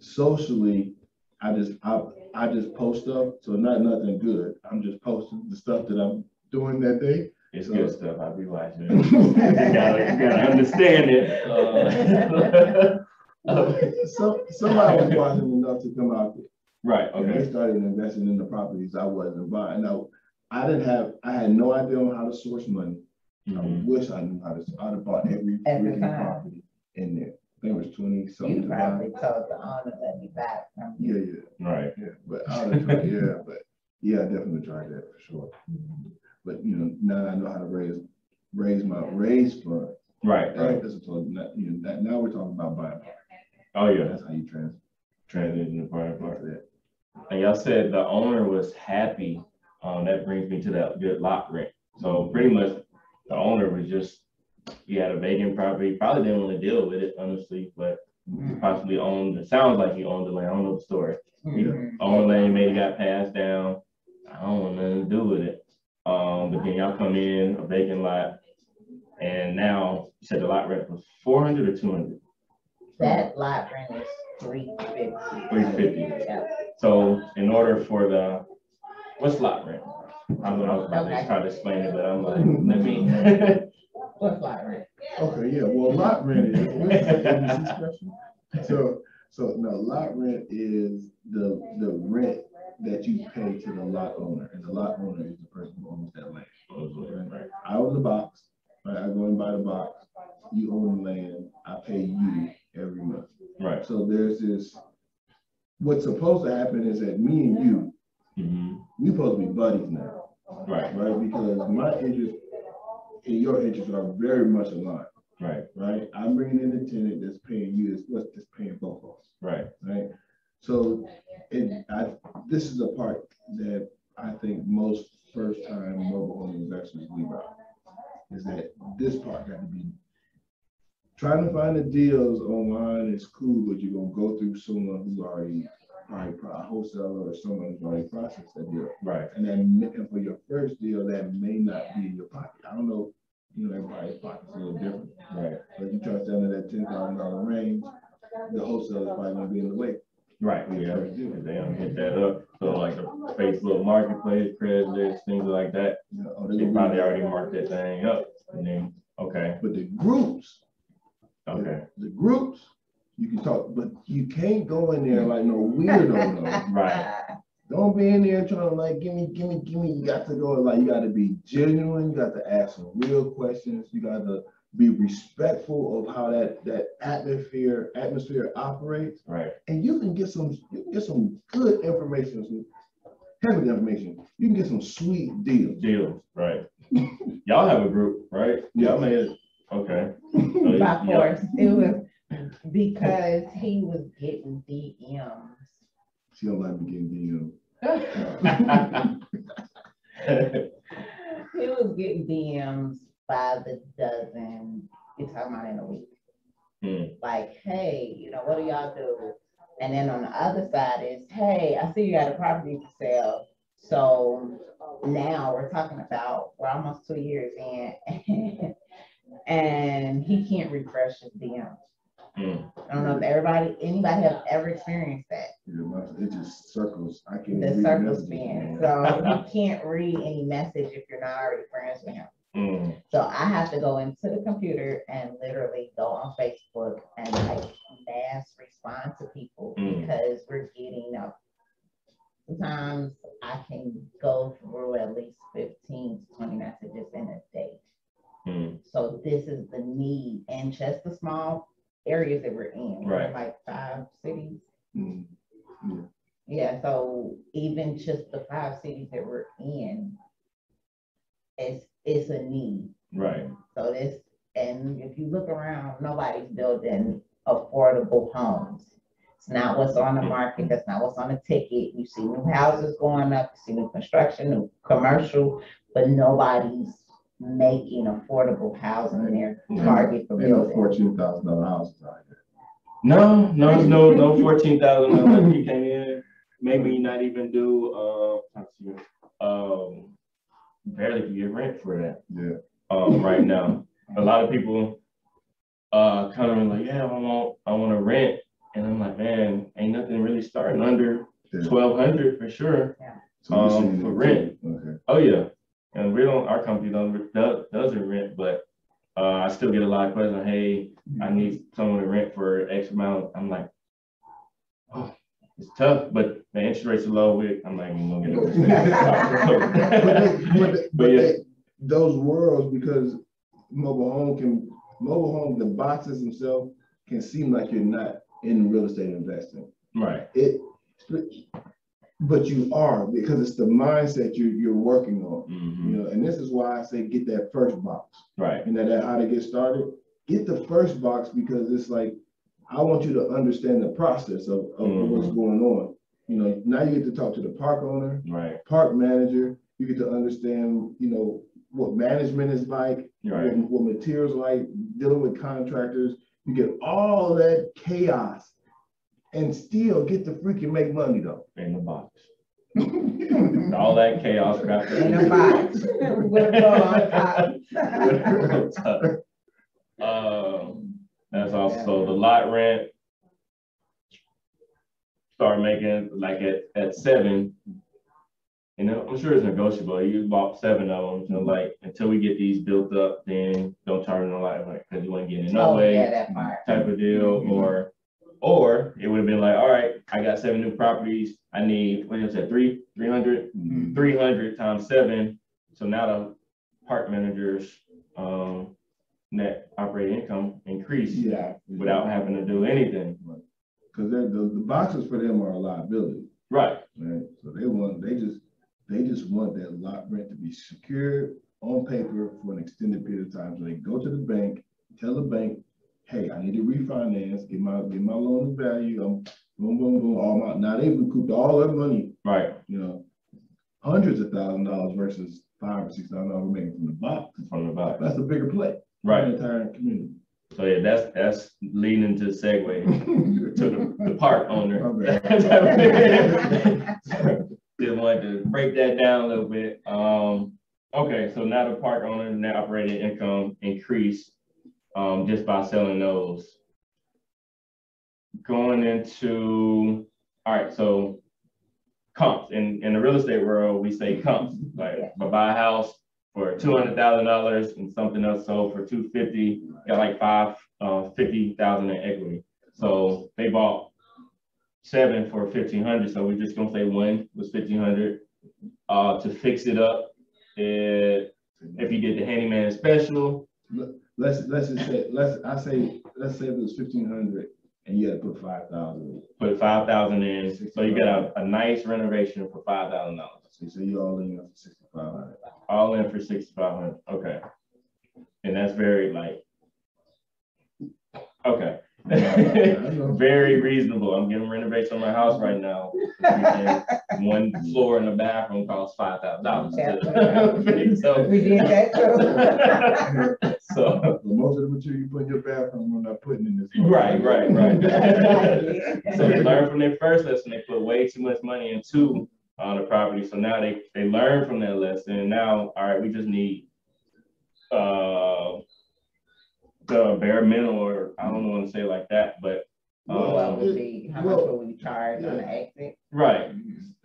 socially, I just post stuff, so nothing good. I'm just posting the stuff that I'm doing that day. It's good stuff. I'll be watching it. You gotta understand it. Somebody was watching enough to come out there. Right. Okay. And they started investing in the properties I wasn't buying. Now, I had no idea on how to source money. I wish I knew how to. I'd have bought every property in there. I think it was 20-something. You probably told the owner, "Let me buy from you." Yeah. Right. Yeah. But I definitely tried that for sure. But now I know how to raise funds. Right, right. That's what now we're talking about buying. Oh yeah, that's how you transition to buying part of that. And y'all said the owner was happy. That brings me to that good lot rent. So pretty much the owner was just he had a vacant property, probably didn't want to deal with it honestly, but possibly owned. It sounds like he owned the land. I don't know the story. He owned land, maybe got passed down. I don't want nothing to do with it. But then y'all come in a vacant lot, and now you said the lot rent was 400 or 200. That lot rent was 350. 350. Yeah. So in order for the what's lot rent? I was trying to explain it, but I'm like, let me. What's lot rent? Okay, yeah. Well, lot rent is no, lot rent is the rent that you pay to the lot owner, and the lot owner is the person who owns that land. Right? I own the box, right? I go and buy the box. You own the land. I pay you every month. Right. So there's this. What's supposed to happen is that me and you, we're supposed to be buddies now. Right. Right. Because my interest and your interests are very much aligned. Right. Right. I'm bringing in a tenant that's paying you. That's paying both of us. Right. Right. So this is a part that I think most first-time mobile home investors leave out, is that this part got to be, trying to find the deals online is cool, but you're going to go through someone who already probably a wholesaler or someone who's already processed that deal. Right. And then looking for your first deal that may not be in your pocket. I don't know, you know, everybody's pocket's a little different. Right. But you try to sell in that $10,000 range, the wholesaler's probably going to be in the way. Right. Yeah. They don't hit that up. So like the Facebook Marketplace, Craigslist, things like that. Yeah. Oh, they probably already marked that thing up. And then, okay. But the groups. Okay. The groups. You can talk, but you can't go in there like no weirdo. No. Right. Don't be in there trying to like, give me. You got to go like, you got to be genuine. You got to ask some real questions. You got to be respectful of how that atmosphere operates. Right. And you can get some good information, some heavy information. You can get some sweet deals. Right. Y'all have a group, right? Yeah, I mean, okay. So by force, it was. Because he was getting DMs. She don't like me getting DMs. He was getting DMs by the dozen. You're talking about in a week. Like, hey, you know, what do y'all do? And then on the other side is, hey, I see you got a property to sell. So now we're talking about, we're almost 2 years in, and he can't refresh his DMs. I don't know if anybody have ever experienced that. Yeah, it just circles. I can't. The circles spin. So you can't read any message if you're not already friends with him. So I have to go into the computer and literally go on Facebook and like mass respond to people because we're getting up. Sometimes I can go through at least 15 to 20 messages in a day. So this is the need, and just the small areas that we're in, right? Like 5 cities. Yeah, so even just the 5 cities that we're in, it's a need, right? So this, and if you look around, nobody's building affordable homes. It's not what's on the market. That's not what's on the ticket. You see new houses going up, you see new construction, new commercial, but nobody's making affordable housing in their target for building. No $14,000 houses out there. No, $14,000. You came in, maybe not even do barely can get rent for that. Yeah. Right now, a lot of people kind of like, yeah, I want to rent, and I'm like, man, ain't nothing really starting under $1,200 for sure. Yeah. For rent. Okay. Oh yeah. And we don't, our company doesn't rent, but I still get a lot of questions. Hey, I need someone to rent for X amount. I'm like, oh, it's tough, but the interest rates are low. I'm like, I'm gonna get it. But yeah, those worlds, because mobile home, the boxes themselves can seem like you're not in real estate investing, right? But you are, because it's the mindset you're working on, you know. And this is why I say get that first box, right? And that how to get started. Get the first box, because it's like I want you to understand the process of what's going on. You know, now you get to talk to the park owner, right? Park manager. You get to understand, you know, what management is like, right? What materials like, dealing with contractors. You get all that chaos. And still get to freaking make money though. In the box. All that chaos crap. In the box. With on top. That's also the lot rent. Start making like at 7. You know, I'm sure it's negotiable. You bought 7 of them. So like until we get these built up, then don't charge them a lot, like, because you want to get in no way type of deal. Or it would have been like, all right, I got 7 new properties. I need, what did I say, 300? 300 times 7. So now the park manager's net operating income increased without having to do anything. Because the boxes for them are a liability. Right. Right. So they just want that lot rent to be secured on paper for an extended period of time. So they go to the bank, tell the bank, hey, I need to refinance, get my loan to value. Boom, boom, boom. Now they've recouped all their money. Right. You know, hundreds of thousands of dollars versus $5,000 or $6,000 we're making from the box. That's a bigger play. Right. The entire community. So yeah, that's leading to segue to the park owner. Just wanted to break that down a little bit. Okay, so now the park owner, net operating income increased just by selling those. Going into, all right, so comps. In the real estate world, we say comps. Like, if I buy a house for $200,000 and something else sold for $250,000, got like $50,000 in equity. So they bought 7 for $1,500. So we're just gonna say 1 was $1,500 to fix it up. If you did the handyman special, let's say it was $1,500 and you had to put $5,000. Put $5,000 in, so you got a nice renovation for $5,000. So you all in for $6,500. All in for $6,500. Okay, and that's very like okay, very reasonable. I'm getting renovations on my house right now. One floor in the bathroom costs $5,000. So we did that too. So most of the material you put in your bathroom, we're not putting in this. Right. So they learned from their first lesson. They put way too much money into the property. So now they learn from that lesson. Now, all right, we just need the bare minimum, or I don't want to say like that, but what would be how much would we charge on the exit? Right.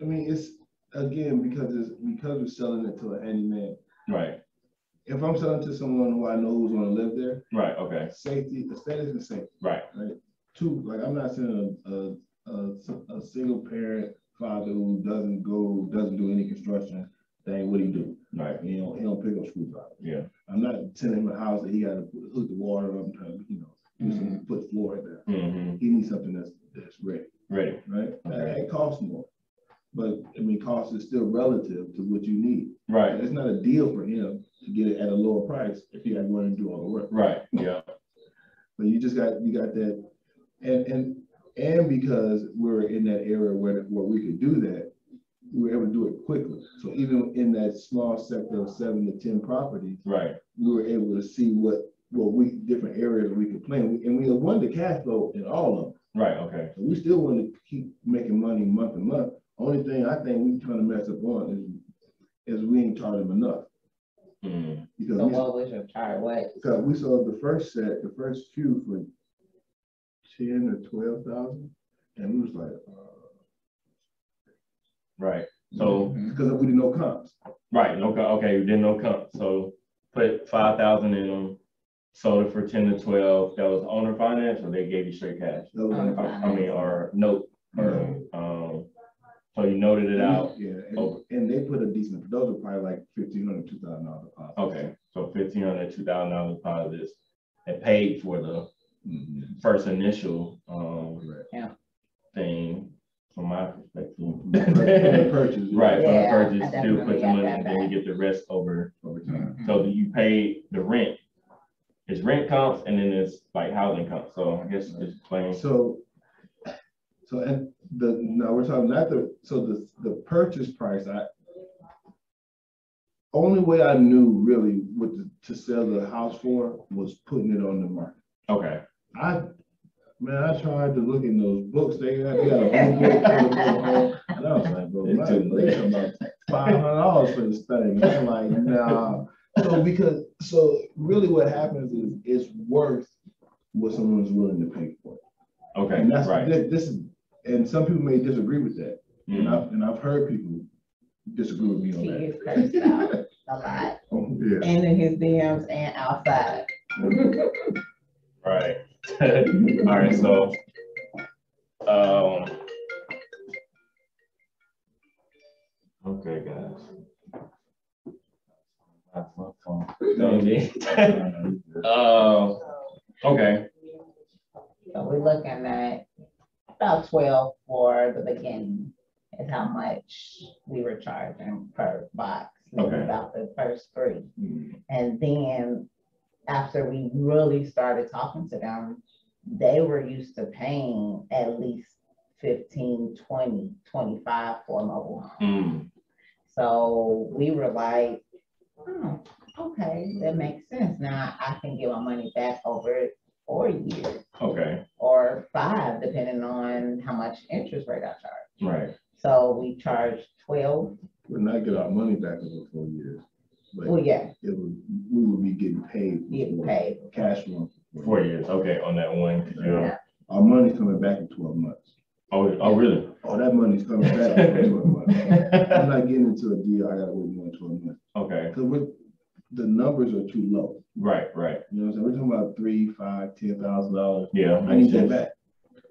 I mean, it's again because we're selling it to a handyman. Right. If I'm selling to someone who I know who's going to live there. Right. Okay. Safety, aesthetics, and safety. Right. Right. 2, like I'm not selling a single parent father who doesn't do any construction thing. What do you do? Right. He don't pick up screwdriver. Yeah. I'm not sending him a house that he got to hook the water up and try to, put floor in there. Mm-hmm. He needs something that's ready. Ready. Right. Okay. It costs more, but I mean, cost is still relative to what you need. Right. It's not a deal for him to get it at a lower price if you got to go in and do all the work. Right. Yeah. But you got that, and because we're in that era where we could do that, we were able to do it quickly. So even in that small sector of 7 to 10 properties, right, we were able to see what different areas we could play, and we won the cash flow in all of them. Right. Okay. So we still want to keep making money month to month. Only thing I think we're trying to mess up on is we ain't charging them enough. Mm-hmm. Because so what was your charge? What? Because we sold the first set, the first few for 10 or 12,000, and we was like, right. So because we did no comps. Right. No. Okay. We did no comps. So put 5,000 in them. Sold it for 10 to 12. That was owner finance, or they gave you straight cash. Or note. Mm-hmm. So you noted it out. Yeah. And they put a decent. Those were probably like $1,500, $2,000 deposits. Okay. So $1,500, $2,000 deposits, and paid for the first initial thing. From my perspective, purchase, right? Yeah, from the purchase, still put the money, and then you get the rest over time. Mm-hmm. So you pay the rent. It's rent comps, and then it's like housing comps. So I guess it's plain. So and the no, we're talking not the so the purchase price. I only way I knew really what to sell the house for was putting it on the market. Okay. I tried to look in those books. They got a whole book, and I was like, bro, they talking about $500 for this thing. And I'm like, nah. So really, what happens is it's worth what someone's willing to pay for it. Okay, and that's right. And some people may disagree with that, and I've heard people disagree with me on that. He is cursed out a lot, and in his DMs and outside. Right. All right, so okay, guys. That's my phone. Okay. So we're looking at about 12 for the beginning is how much we were charging per box. Okay. About the first 3. And then after we really started talking to them, they were used to paying at least $15, $20, $25 for a mobile home. So we were like, oh, okay, that makes sense. Now I can get my money back over we charged 12. We're not getting our money back in the 4 years. Well, yeah. It would, we would be getting paid. Getting paid. Cash loan. 4 years. Okay, on that one. Yeah. Our money's coming back in 12 months. Oh, really? Oh, that money's coming back in 12 months. I'm not getting into a deal. I got to wait more than 12 months. Okay. Because the numbers are too low. Right, right. You know what I'm saying? We're talking about $3, $5, $10,000. Yeah. I need that back.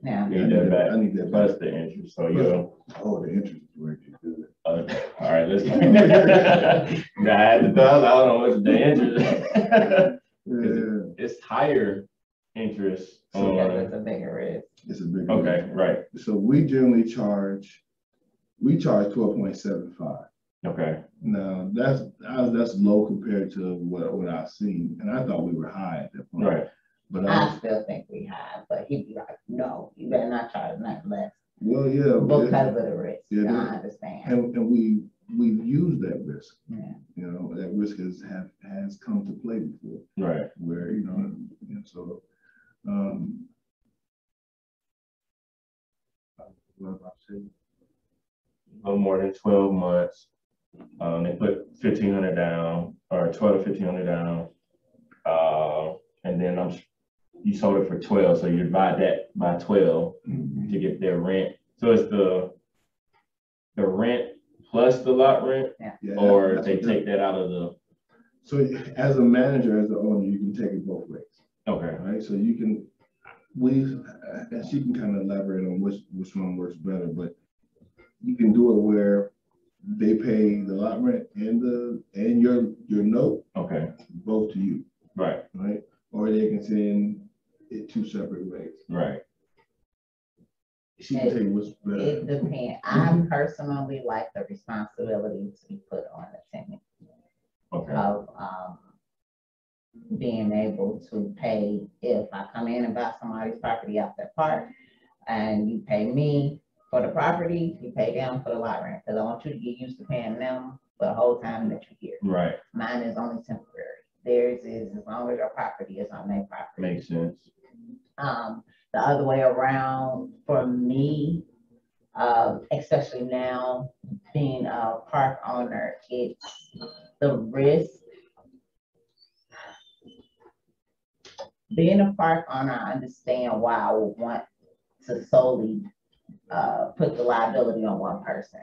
Yeah. You need that back. I need that back. That's the interest. So, yeah. Oh, the interest is where you do it. All right, let's. I don't know what's the interest. Yeah. It's higher interest. So yeah, that's a bigger risk. It's a bigger risk. Okay, right. So we generally charge, 12.75. Okay. Now that's low compared to what I've seen, and I thought we were high at that point. Right. But I still think we high, but he'd be like, no, you better not charge nothing less. Well, yeah, because of the risk. Yeah, I understand. And we've used that risk. Yeah. You know, that risk has come to play before. Right. Where, you know, and so no more than 12 months. They put $1,500 down, or 12 to $1,500 down. And then you sold it for 12, so you divide that by 12 to get their rent. So it's the rent plus the lot rent, yeah, or they take that out of the. So as a manager, as the owner, you can take it both ways. Okay. Right. So you can, and she can kind of elaborate on which one works better, but you can do it where they pay the lot rent and your note. Okay. Both to you. Right. Right. Or they can send it two separate ways. Right. She can take what's better. It depends. I personally like the responsibility to be put on the tenant. Okay. Of being able to pay. If I come in and buy somebody's property out that park, and you pay me for the property, you pay them for the lot rent, because I want you to get used to paying them for the whole time that you're here. Right. Mine is only temporary. Theirs is as long as your property is on their property. Makes sense. The other way around for me, especially now being a park owner, it's the risk. Being a park owner, I understand why I would want to solely put the liability on one person.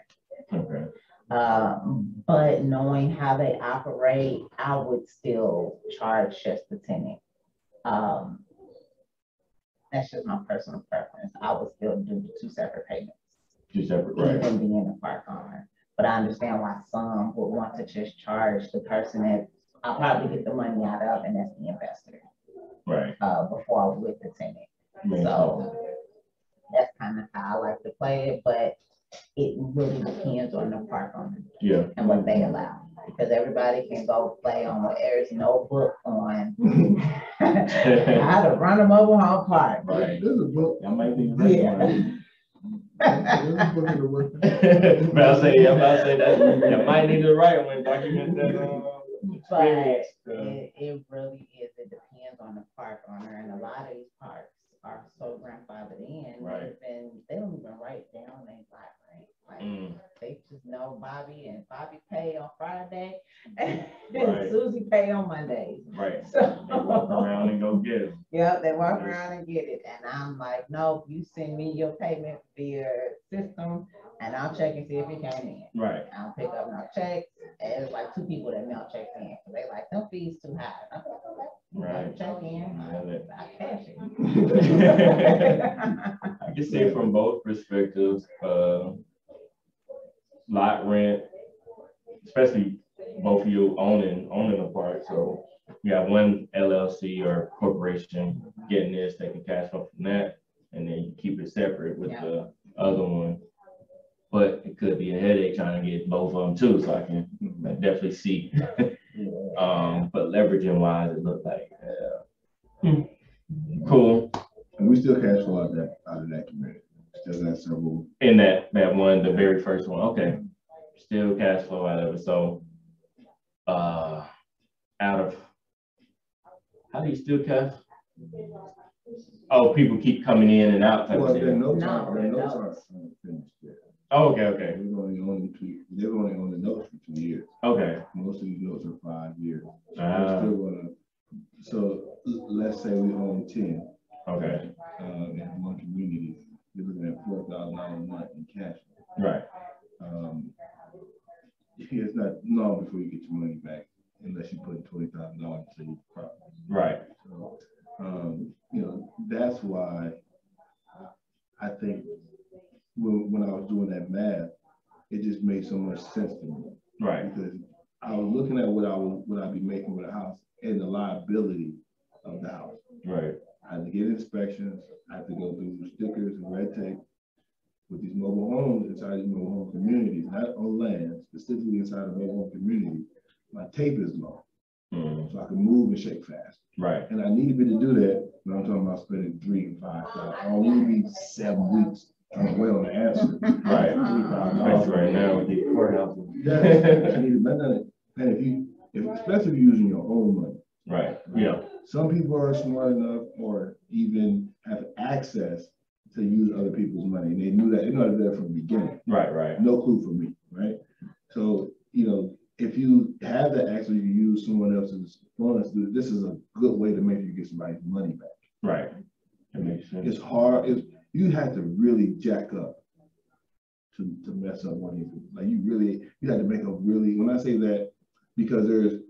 Okay. But knowing how they operate, I would still charge just the tenant. That's just my personal preference. I would still do two separate payments. Two separate, right? Even being a park owner. But I understand why some would want to just charge the person that I'll probably get the money out of, and that's the investor. Right. Before I was with the tenant. Right. So that's kind of how I like to play it, but it really depends on the park owner, yeah, and what they allow, because everybody can go play on what there's no book on how to run a mobile home park. Right, there's a book. I might be I'm about to say that you might need to write one document that. But it really is. It depends on the park owner, and a lot of these parks are so grandfathered in. Right. They don't even write down their lot rent. Like, they just know Bobby and Bobby pay on Friday, and right. Susie pay on Mondays. Right. So they walk around and go get it. Yep, they walk around and get it. And I'm like, no, you send me your payment via system, and I'll check and see if it came in. Right. I'll pick up my checks. And it's like two people that mail checks in. They like, no fees too high. I'm like, okay. Right. Check in. I cash it. I can say from both perspectives, lot rent, especially both of you owning a park. So you have one LLC or corporation getting this, taking cash off from that, and then you keep it separate with the other one. But it could be a headache trying to get both of them too, so I can definitely see. But leveraging wise, it looked like cool. And we still cash flow out of that community. Still got several in that one, the very first one. Okay, still cash flow out of it. So, how do you still cash? Oh, people keep coming in and out. Type of thing. No, Oh, okay, okay. They've only owned the notes for 2 years. Okay. Most of these notes are 5 years. So, we're still gonna, so let's say we own 10. Okay. In one community, you're looking at $4,000 a month in cash. Right. It's not long before you get your money back, unless you put $20,000 to your property. Right. So, you know, that's why I think when I was doing that math, it just made so much sense to me. Right. Because I was looking at what I'd be making with a house and the liability of the house. Right. I had to get inspections. I had to go through stickers and red tape with these mobile homes inside these mobile home communities, not on land, specifically inside a mobile home community. My tape is long, so I can move and shake fast. Right. And I needed me to do that when I'm talking about spending 3 and 5 hours. I only need 7 weeks to wait on the answer. Right. That's right now with the courthouse. Yes. And especially if you're using your own money. Right. Yeah. Some people are smart enough or even have access to use other people's money. And they knew that, they know that from the beginning. Right, right. No clue for me, right? So, you know, if you have that access, you use someone else's bonus, this is a good way to make you get somebody's money back. Right. That makes sense. It's hard. You have to really jack up to mess up one of these. Like you have to make a really, when I say that, because there's,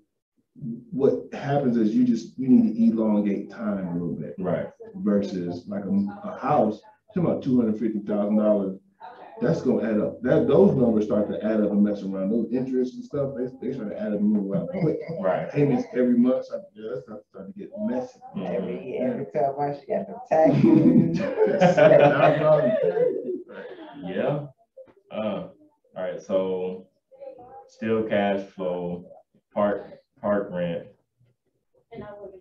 what happens is you need to elongate time a little bit. Right. Versus like a house, about $250,000, that's going to add up. Those numbers start to add up and mess around. Those interests and stuff, they start to add up and move around quick. Right. Payments every month, that stuff starts to get messy. Every year, every 12 months, you got the taxes. Yeah. All right, so still cash flow, park rent,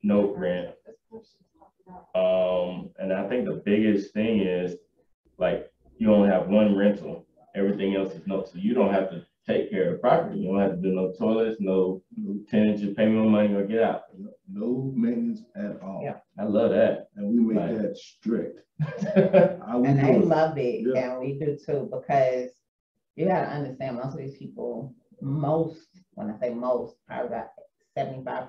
note rent. And I think the biggest thing is, like, you only have one rental. Everything else is notes. So you don't have to take care of the property. You don't have to do no toilets, no tenants, just pay me my money or get out. No maintenance at all. Yeah. I love that. And we make that strict. I love it. Yeah. And we do too, because you got to understand most of these people, when I say most, probably about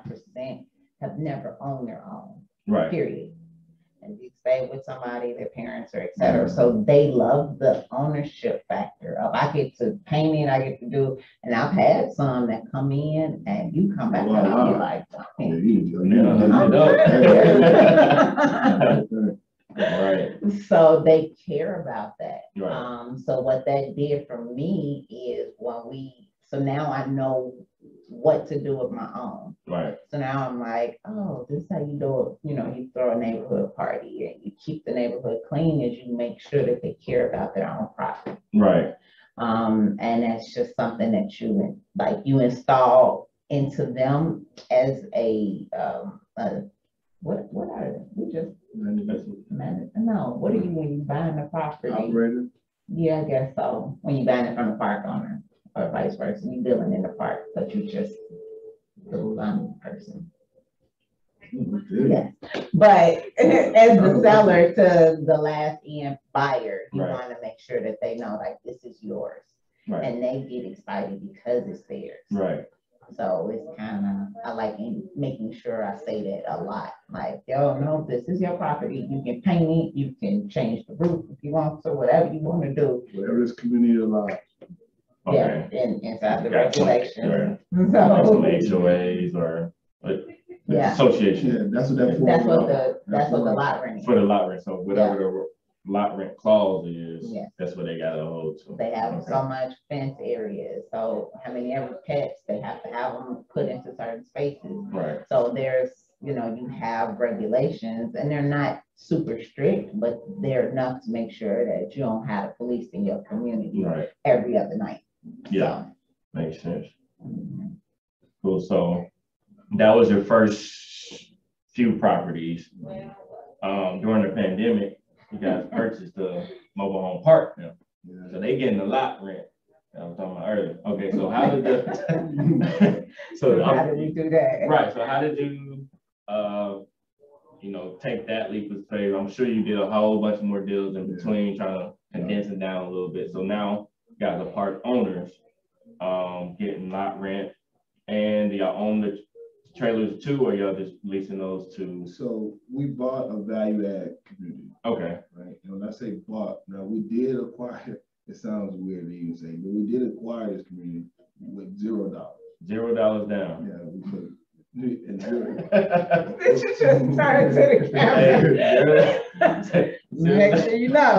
75% have never owned their own. Right. Period. And you stay with somebody, their parents, or etc. So they love the ownership factor of I get to paint it, I get to do. And I've had some that come in and you come back and I'll be like, right. So they care about that. Right. So what that did for me is so now I know what to do with my own. Right. So now I'm like, oh, this is how you do it. You know, you throw a neighborhood party and you keep the neighborhood clean as you make sure that they care about their own property. Right. And that's just something that you install into them as a what are they? We just what are you when you buying the property? Operator. Yeah, I guess so. When you buying it from the park owner. Or vice versa, you dealing in the park, but you just the Lonnie person. Yeah, but as the seller to the last end buyer, you want to make sure that they know like this is yours, and they get excited because it's theirs. Right. So it's kind of I like making sure I say that a lot. Like, yo, no, this is your property. You can paint it, you can change the roof if you want to, whatever you want to do. Whatever this community allows. Okay. Yeah, inside the regulation. HOAs or association. Yeah, that's what the lot rent is. For the lot rent. So whatever the lot rent clause is, that's what they gotta hold to. They have so much fence areas. So how many pets they have to have them put into certain spaces. Right. So you have regulations and they're not super strict, but they're enough to make sure that you don't have police in your community every other night. Yeah, so. Makes sense. Cool. So that was your first few properties. During the pandemic, you guys purchased the mobile home park now. Yeah. So they getting a lot rent. I was talking about earlier. Okay, so how did we do that? Right. So how did you take that leap of faith? I'm sure you did a whole bunch of more deals in between, trying to condense it down a little bit. So now got the park owners getting lot rent, and y'all own the trailers too, or y'all just leasing those too? So we bought a value add community. Okay. Right. And when I say bought, now we did acquire, it sounds weird to even say, but we did acquire this community with $0. $0 down. Yeah, we put Did you just turn to the camera? Make sure you know.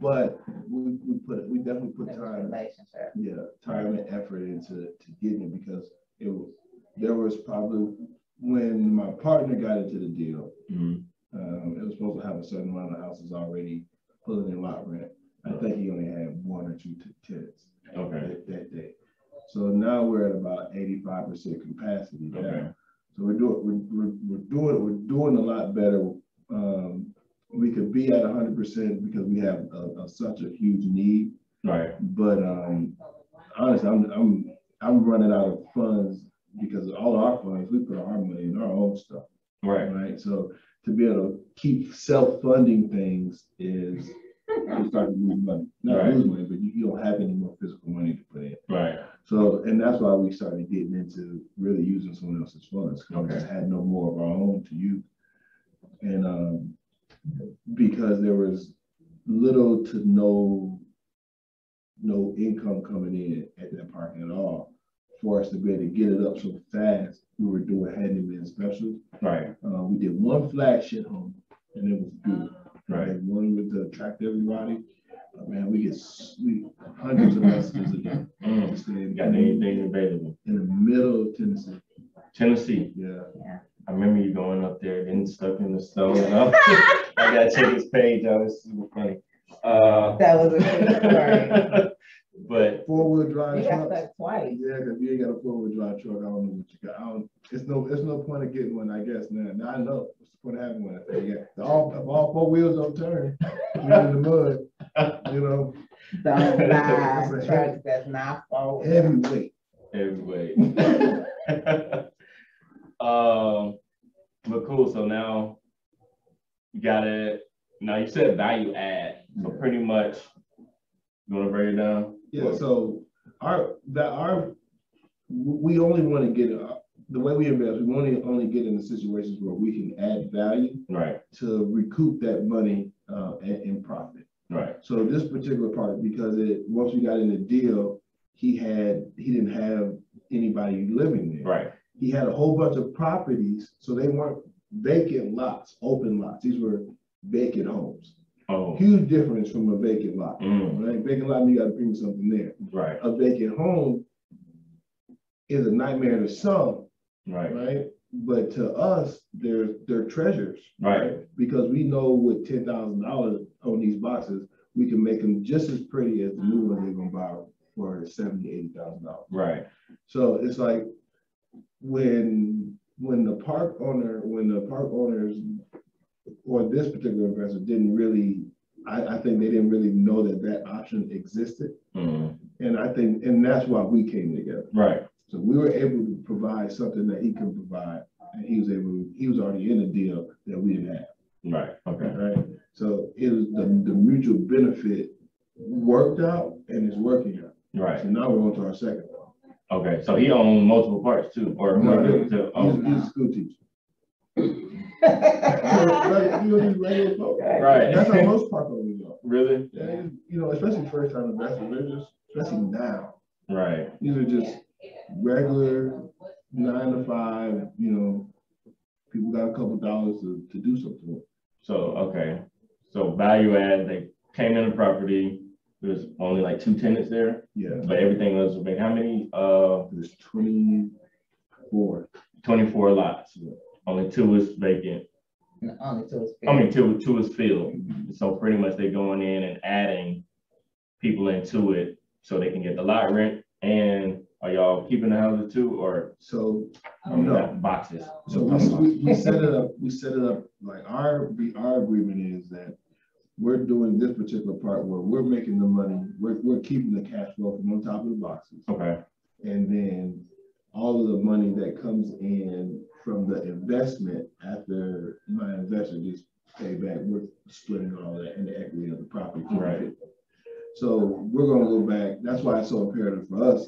But we definitely put time, time and effort into getting it, because it was, there was probably, when my partner got into the deal, it was supposed to have a certain amount of houses already pulling in lot rent. I think he only had one or two tenants that day. So now we're at about 85% capacity now. Okay. So we're doing a lot better. We could be at 100% because we have such a huge need. Right. But honestly, I'm running out of funds, because all our funds, we put our money in our own stuff. Right. Right. So to be able to keep self-funding things is, you start to lose money. Not lose money, but you don't have any more physical money to put in. Right. So, and that's why we started getting into really using someone else's funds, because we just had no more of our own to use. And because there was little to no income coming in at that park at all, for us to be able to get it up so fast, we were doing handyman specials. Right. We did one flagship home, and it was good. Right. And one with the attract everybody. Man, we get hundreds of messages a day. Got anything available in the middle of Tennessee? Tennessee. Yeah. I remember you going up there, getting stuck in the snow. I gotta check this page out. It's super funny. That was a good story. But four-wheel drive truck. Yeah, because you ain't got a four-wheel drive truck. I don't know what you got. It's no point of getting one, I guess. Now I know what's the point of having one. All four wheels don't turn. You're in the mud, you know. Don't lie. Truck that's not four. Heavy weight. Heavy weight. But cool. So now you got it. Now you said value add, but pretty much you want to break it down. Yeah, so we only want to get, the way we invest, we want to only get in the situations where we can add value, right, to recoup that money and profit. Right. So this particular product, because once we got in the deal, he didn't have anybody living there. Right. He had a whole bunch of properties, so they weren't vacant lots, open lots. These were vacant homes. Oh. Huge difference from a vacant lot. Right? Vacant lot, you got to bring something there. Right. A vacant home is a nightmare to some. Right. Right. But to us, they're treasures. Right. Because we know with $10,000 on these boxes, we can make them just as pretty as the new one they're gonna buy for $70,000 to $80,000. Right. So it's like when the park owners or this particular investor didn't really, I think they didn't really know that option existed. And I think, and that's why we came together. Right. So we were able to provide something that he could provide, and he was already in a deal that we didn't have. Right. Okay. Right. So it was the mutual benefit worked out, and it's working out. Right. So now we're on to our second one. Okay. So he owned multiple parks too, or he's a school teacher. Right. That's how most park owners are. Really? Yeah. You know, especially first time investors, they're just, especially now. Right. These are just regular 9-to-5, you know, people got a couple dollars to do something with. So, okay. So value add, they came in the property, there's only like 2 tenants there. Yeah. But everything was, how many? There's 24. 24 lots. Yeah. Only 2 is vacant. No, only 2 is filled. I mean, 2 is filled. So pretty much they're going in and adding people into it so they can get the lot rent. And are y'all keeping the houses too, or so? No boxes. So we set it up. We set it up like our agreement is that we're doing this particular part where we're making the money. We're keeping the cash flow from on top of the boxes. Okay. And then all of the money that comes in from the investment, after my investor gets pay back. We're splitting all that in the equity of the property. Right. So we're going to go back. That's why it's so imperative for us.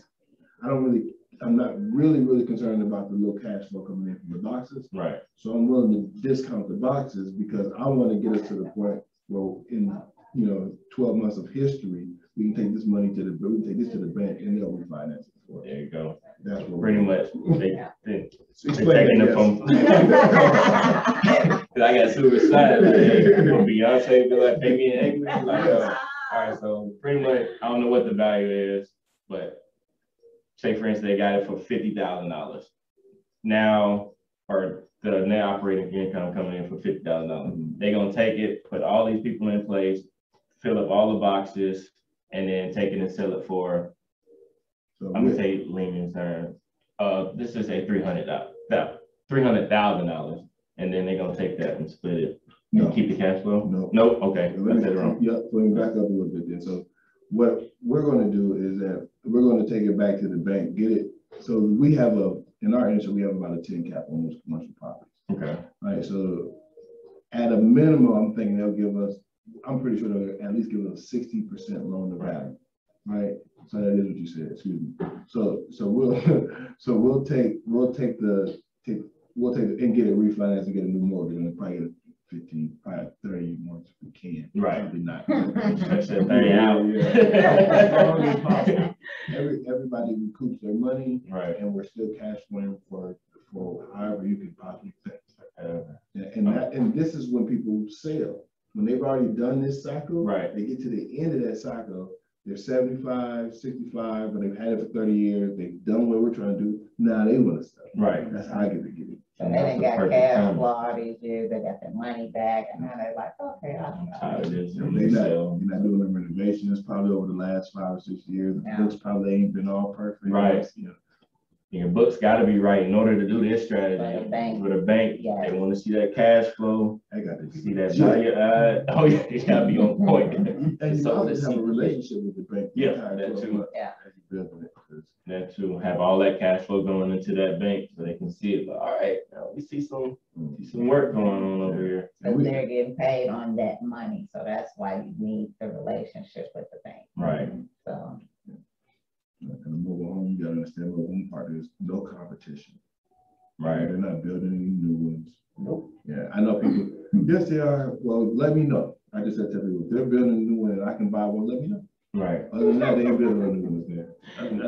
I'm not really concerned about the little cash flow coming in from the boxes. Right. So I'm willing to discount the boxes because I want to get us to the point where in 12 months of history, we can take this money to the bank and they'll refinance it for us. There you go. That's what pretty much. I got super excited. Like, Beyonce be like, pay me an equity. Like, all right, so pretty much, I don't know what the value is, but say for instance they got it for $50,000 now, or the net operating income coming in for $50,000. They're gonna take it, put all these people in place, fill up all the boxes, and then take it and sell it for. So I'm gonna say layman's term. This is a $300,000, and then they're gonna take that and split it. No. And keep the cash flow. No. Nope. Okay. I said it wrong. Yep. Going back up a little bit then. So what we're going to do is that we're going to take it back to the bank, get it. So we have in our industry, we have about a 10 cap on those commercial properties. Okay. All right. So at a minimum, I'm thinking they'll give us, I'm pretty sure they'll at least give us 60% loan to value. Right. So that is what you said. Excuse me. So we'll take it and get it refinanced and get a new mortgage and probably get a 15, probably 30 months if we can. Right. Probably not. That's it. Yeah. Everybody recoups their money. Right. And we're still cash flowing for however you could possibly think. And this is when people sell. When they've already done this cycle, right. They get to the end of that cycle, they're 75, 65, but they've had it for 30 years, they've done what we're trying to do. Now they want to sell. Right. That's how I get to get it. So they didn't got cash flow all these years, they got their money back, and now they're like, okay, I don't know. You're not doing the renovations probably over the last 5 or 6 years. The books probably ain't been all perfect. Right. Your books got to be right in order to do this strategy. With a bank, they want to see that cash flow. I got to see that value. Oh, yeah, it's got to be on point. And you always have a relationship with the bank. Yeah, that too. Yeah. That too. Have all that cash flow going into that bank so they can see it. But all right, now we see some work going on over here. Because they're getting paid on that money. So that's why you need the relationship with the bank. Right. So. In a mobile home, you gotta understand what one part is, no competition. Right. They're not building any new ones. Nope. Yeah, I know people, yes they are, well, let me know. I just said to people, if they're building a new one and I can buy one, let me know. Right. Other than that, they ain't building a new one there.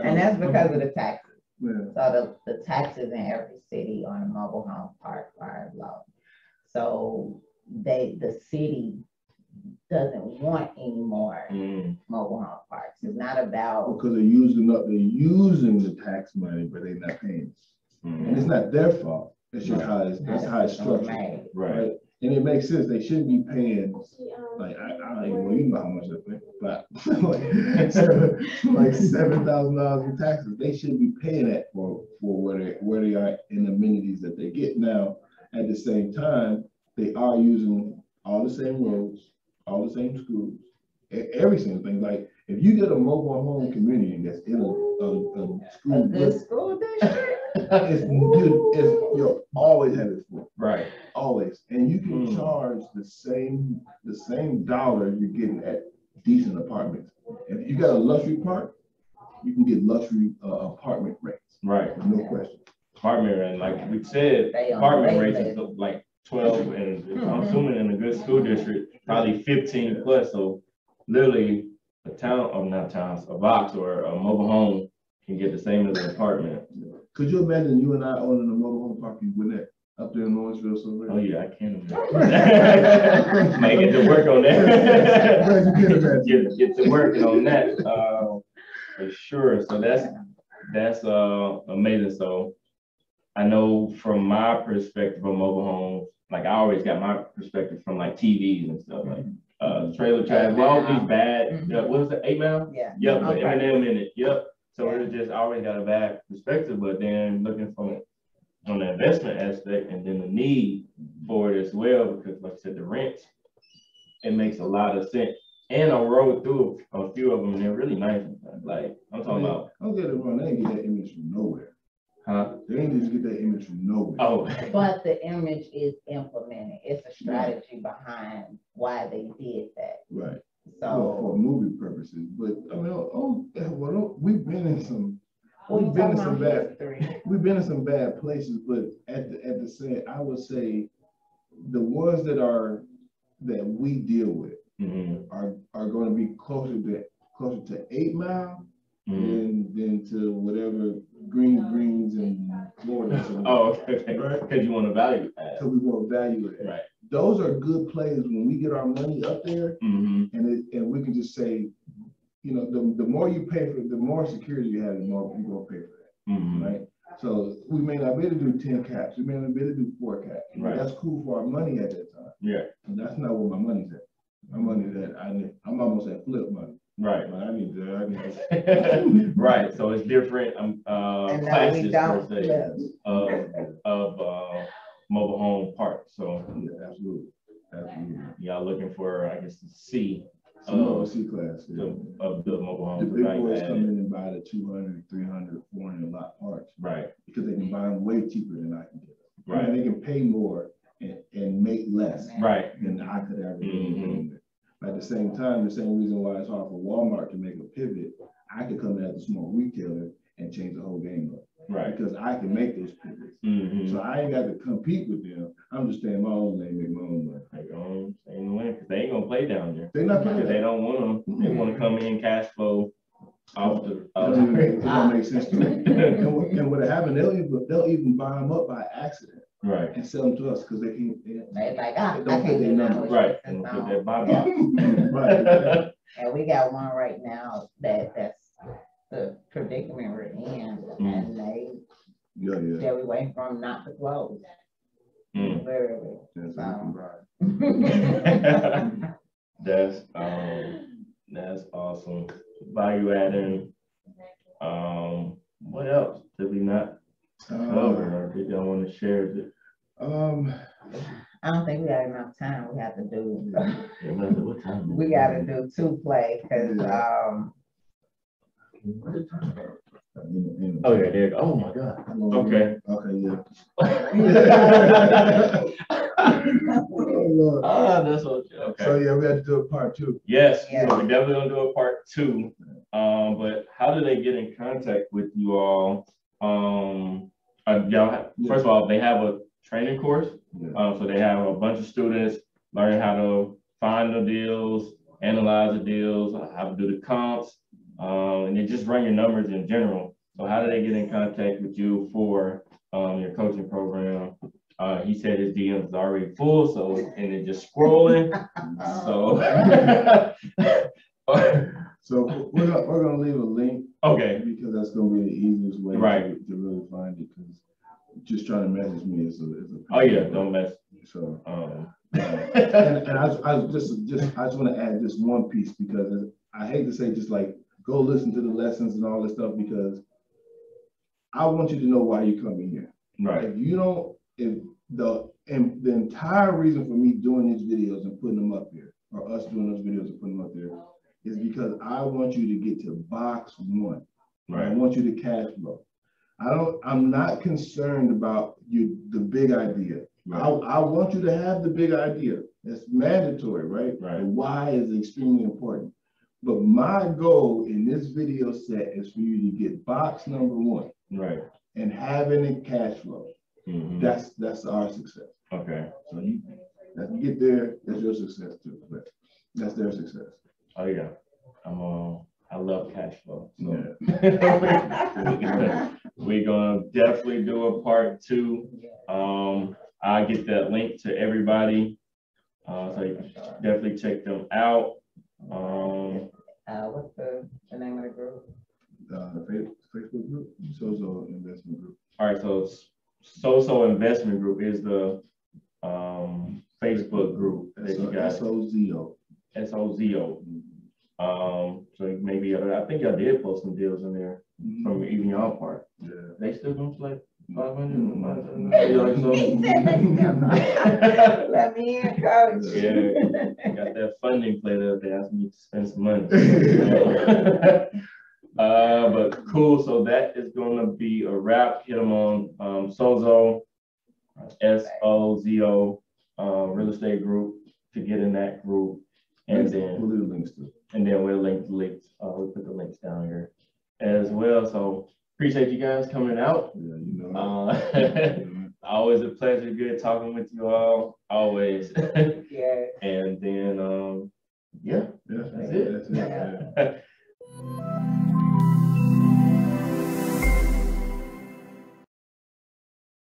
And that's because of the taxes. Yeah. So the taxes in every city on a mobile home park are low. So the city doesn't want any more mobile home parks. It's not about because they're using the tax money, but they're not paying. And it's not their fault. It's just how it's structured, right? And it makes sense. They shouldn't be paying. Like I don't even know, you know how much they pay, but like $7,000 in taxes. They shouldn't be paying that for where they are in the amenities that they get. Now, at the same time, they are using all the same roads, all the same schools, every single thing. Like if you get a mobile home community that's in a school district, you'll always have it for. Right. Always. And you can charge the same dollar you're getting at decent apartments. If you got a luxury park, you can get luxury apartment rates. Right. No question. Apartment rent, like we said, apartment rates is like 12, and I'm assuming in a good school district, probably 15 plus. So literally a box or a mobile home can get the same as an apartment. Could you imagine you and I owning a mobile home park? You wouldn't up there in Lawrenceville somewhere? Oh yeah, I can imagine. Might get to work on that. get to work on that for sure. So that's amazing. So I know from my perspective of mobile homes, like I always got my perspective from like TVs and stuff, like trailer trash, all these bad, what was it, 8 Mile? Yeah. Yep, with Eminem in it, yep. So it just always got a bad perspective, but then looking from on the investment aspect and then the need for it as well, because like I said, the rents, it makes a lot of sense. And I rode through a few of them, and they're really nice. Like, I'm talking about. Don't get it wrong, they ain't get that image from nowhere. They didn't just get that image from nowhere. Oh. But the image is implemented. It's a strategy behind why they did that. Right. So for movie purposes, but I mean, we've been in some, we've been in some bad places. But at the same, I would say, the ones that we deal with are going to be closer to 8 Mile than to whatever Greens and Florida. Oh, okay, right. Because you want to value that. Because we want to value it. Right. Those are good plays when we get our money up there, and we can just say, you know, the more you pay for, the more security you have, the more you're going to pay for that, right? So we may not be able to do 10 caps. We may not be able to do 4 caps. Right. That's cool for our money at that time. Yeah. And that's not where my money's at. My money's at, I'm almost at flip money. Right. But I need to. Right. So it's different classes per se of mobile home parks. So yeah, absolutely. Y'all looking for, I guess, the C. C class of the mobile home. The big boys come in and buy the 200, 300, 400 lot parks, right? Because they can buy them way cheaper than I can get them. Right. And they can pay more and make less, right, than I could ever do. But at the same time, the same reason why it's hard for Walmart to make a pivot, I could come at a small retailer and change the whole game up, right? Because I can make those pivots. So I ain't got to compete with them. I'm just staying my own lane, make my own money. They ain't gonna play down there. They're not playing. They don't want them. They want to come in cash flow off the. It don't make sense to them. And what happened? They'll even buy them up by accident, right? And sell them to us because they can't. They like I can't do nothing, right? And put that. And we got one right now that's the predicament we're in, and that we waiting for them not to close. Literally. That's awesome. Value adding. What else did we not cover or did y'all want to share? I don't think we got enough time. We have to do what time we gotta do 2 plays because oh yeah, there you go. Oh my God. Okay. Okay, yeah. Oh, that's okay. So yeah, we had to do a part 2. Yes, yeah. We definitely gonna do a part 2. But how do they get in contact with you all? First of all, they have a training course. So they have a bunch of students learning how to find the deals, analyze the deals, how to do the comps, and they just run your numbers in general. So how do they get in contact with you for your coaching program? He said his DMs is already full, and they're just scrolling. So we're gonna leave a link. Okay. Because that's gonna be the easiest way to really find it. Because just trying to message me is a oh yeah, don't mess. So and I just want to add just one piece, because I hate to say just like go listen to the lessons and all this stuff, because I want you to know why you're coming here. Right. If you don't. The entire reason for me doing these videos and putting them up here, or us doing those videos and putting them up there, is because I want you to get to box 1. Right. I want you to cash flow. I'm not concerned about the big idea. Right. I want you to have the big idea. That's mandatory, right? Right. The why is extremely important. But my goal in this video set is for you to get box number 1. Right. And having a cash flow. That's our success. Okay. So you get there, that's your success too. But that's their success. Oh yeah. I love cash flow. So we're gonna definitely do a part 2. I get that link to everybody. So you can definitely check them out. What's the name of the group? The Facebook group, SOZO Investment Group. All right, so SOZO Investment Group is the Facebook group that you got. SOZO. SOZO. So maybe I think y'all did post some deals in there from even y'all part. Yeah. They still gonna play 500. Let me in, coach. Yeah, got that funding play up. They asked me to spend some money. But cool, so that is going to be a wrap. Hit them on SOZO, SOZO, real estate group, to get in that group. And then we'll do the links too. And then we'll link the links. We'll put the links down here as well. So appreciate you guys coming out. Yeah, you know. Always a pleasure. Good talking with you all. Always. Yeah. And then yeah, that's it. Yeah.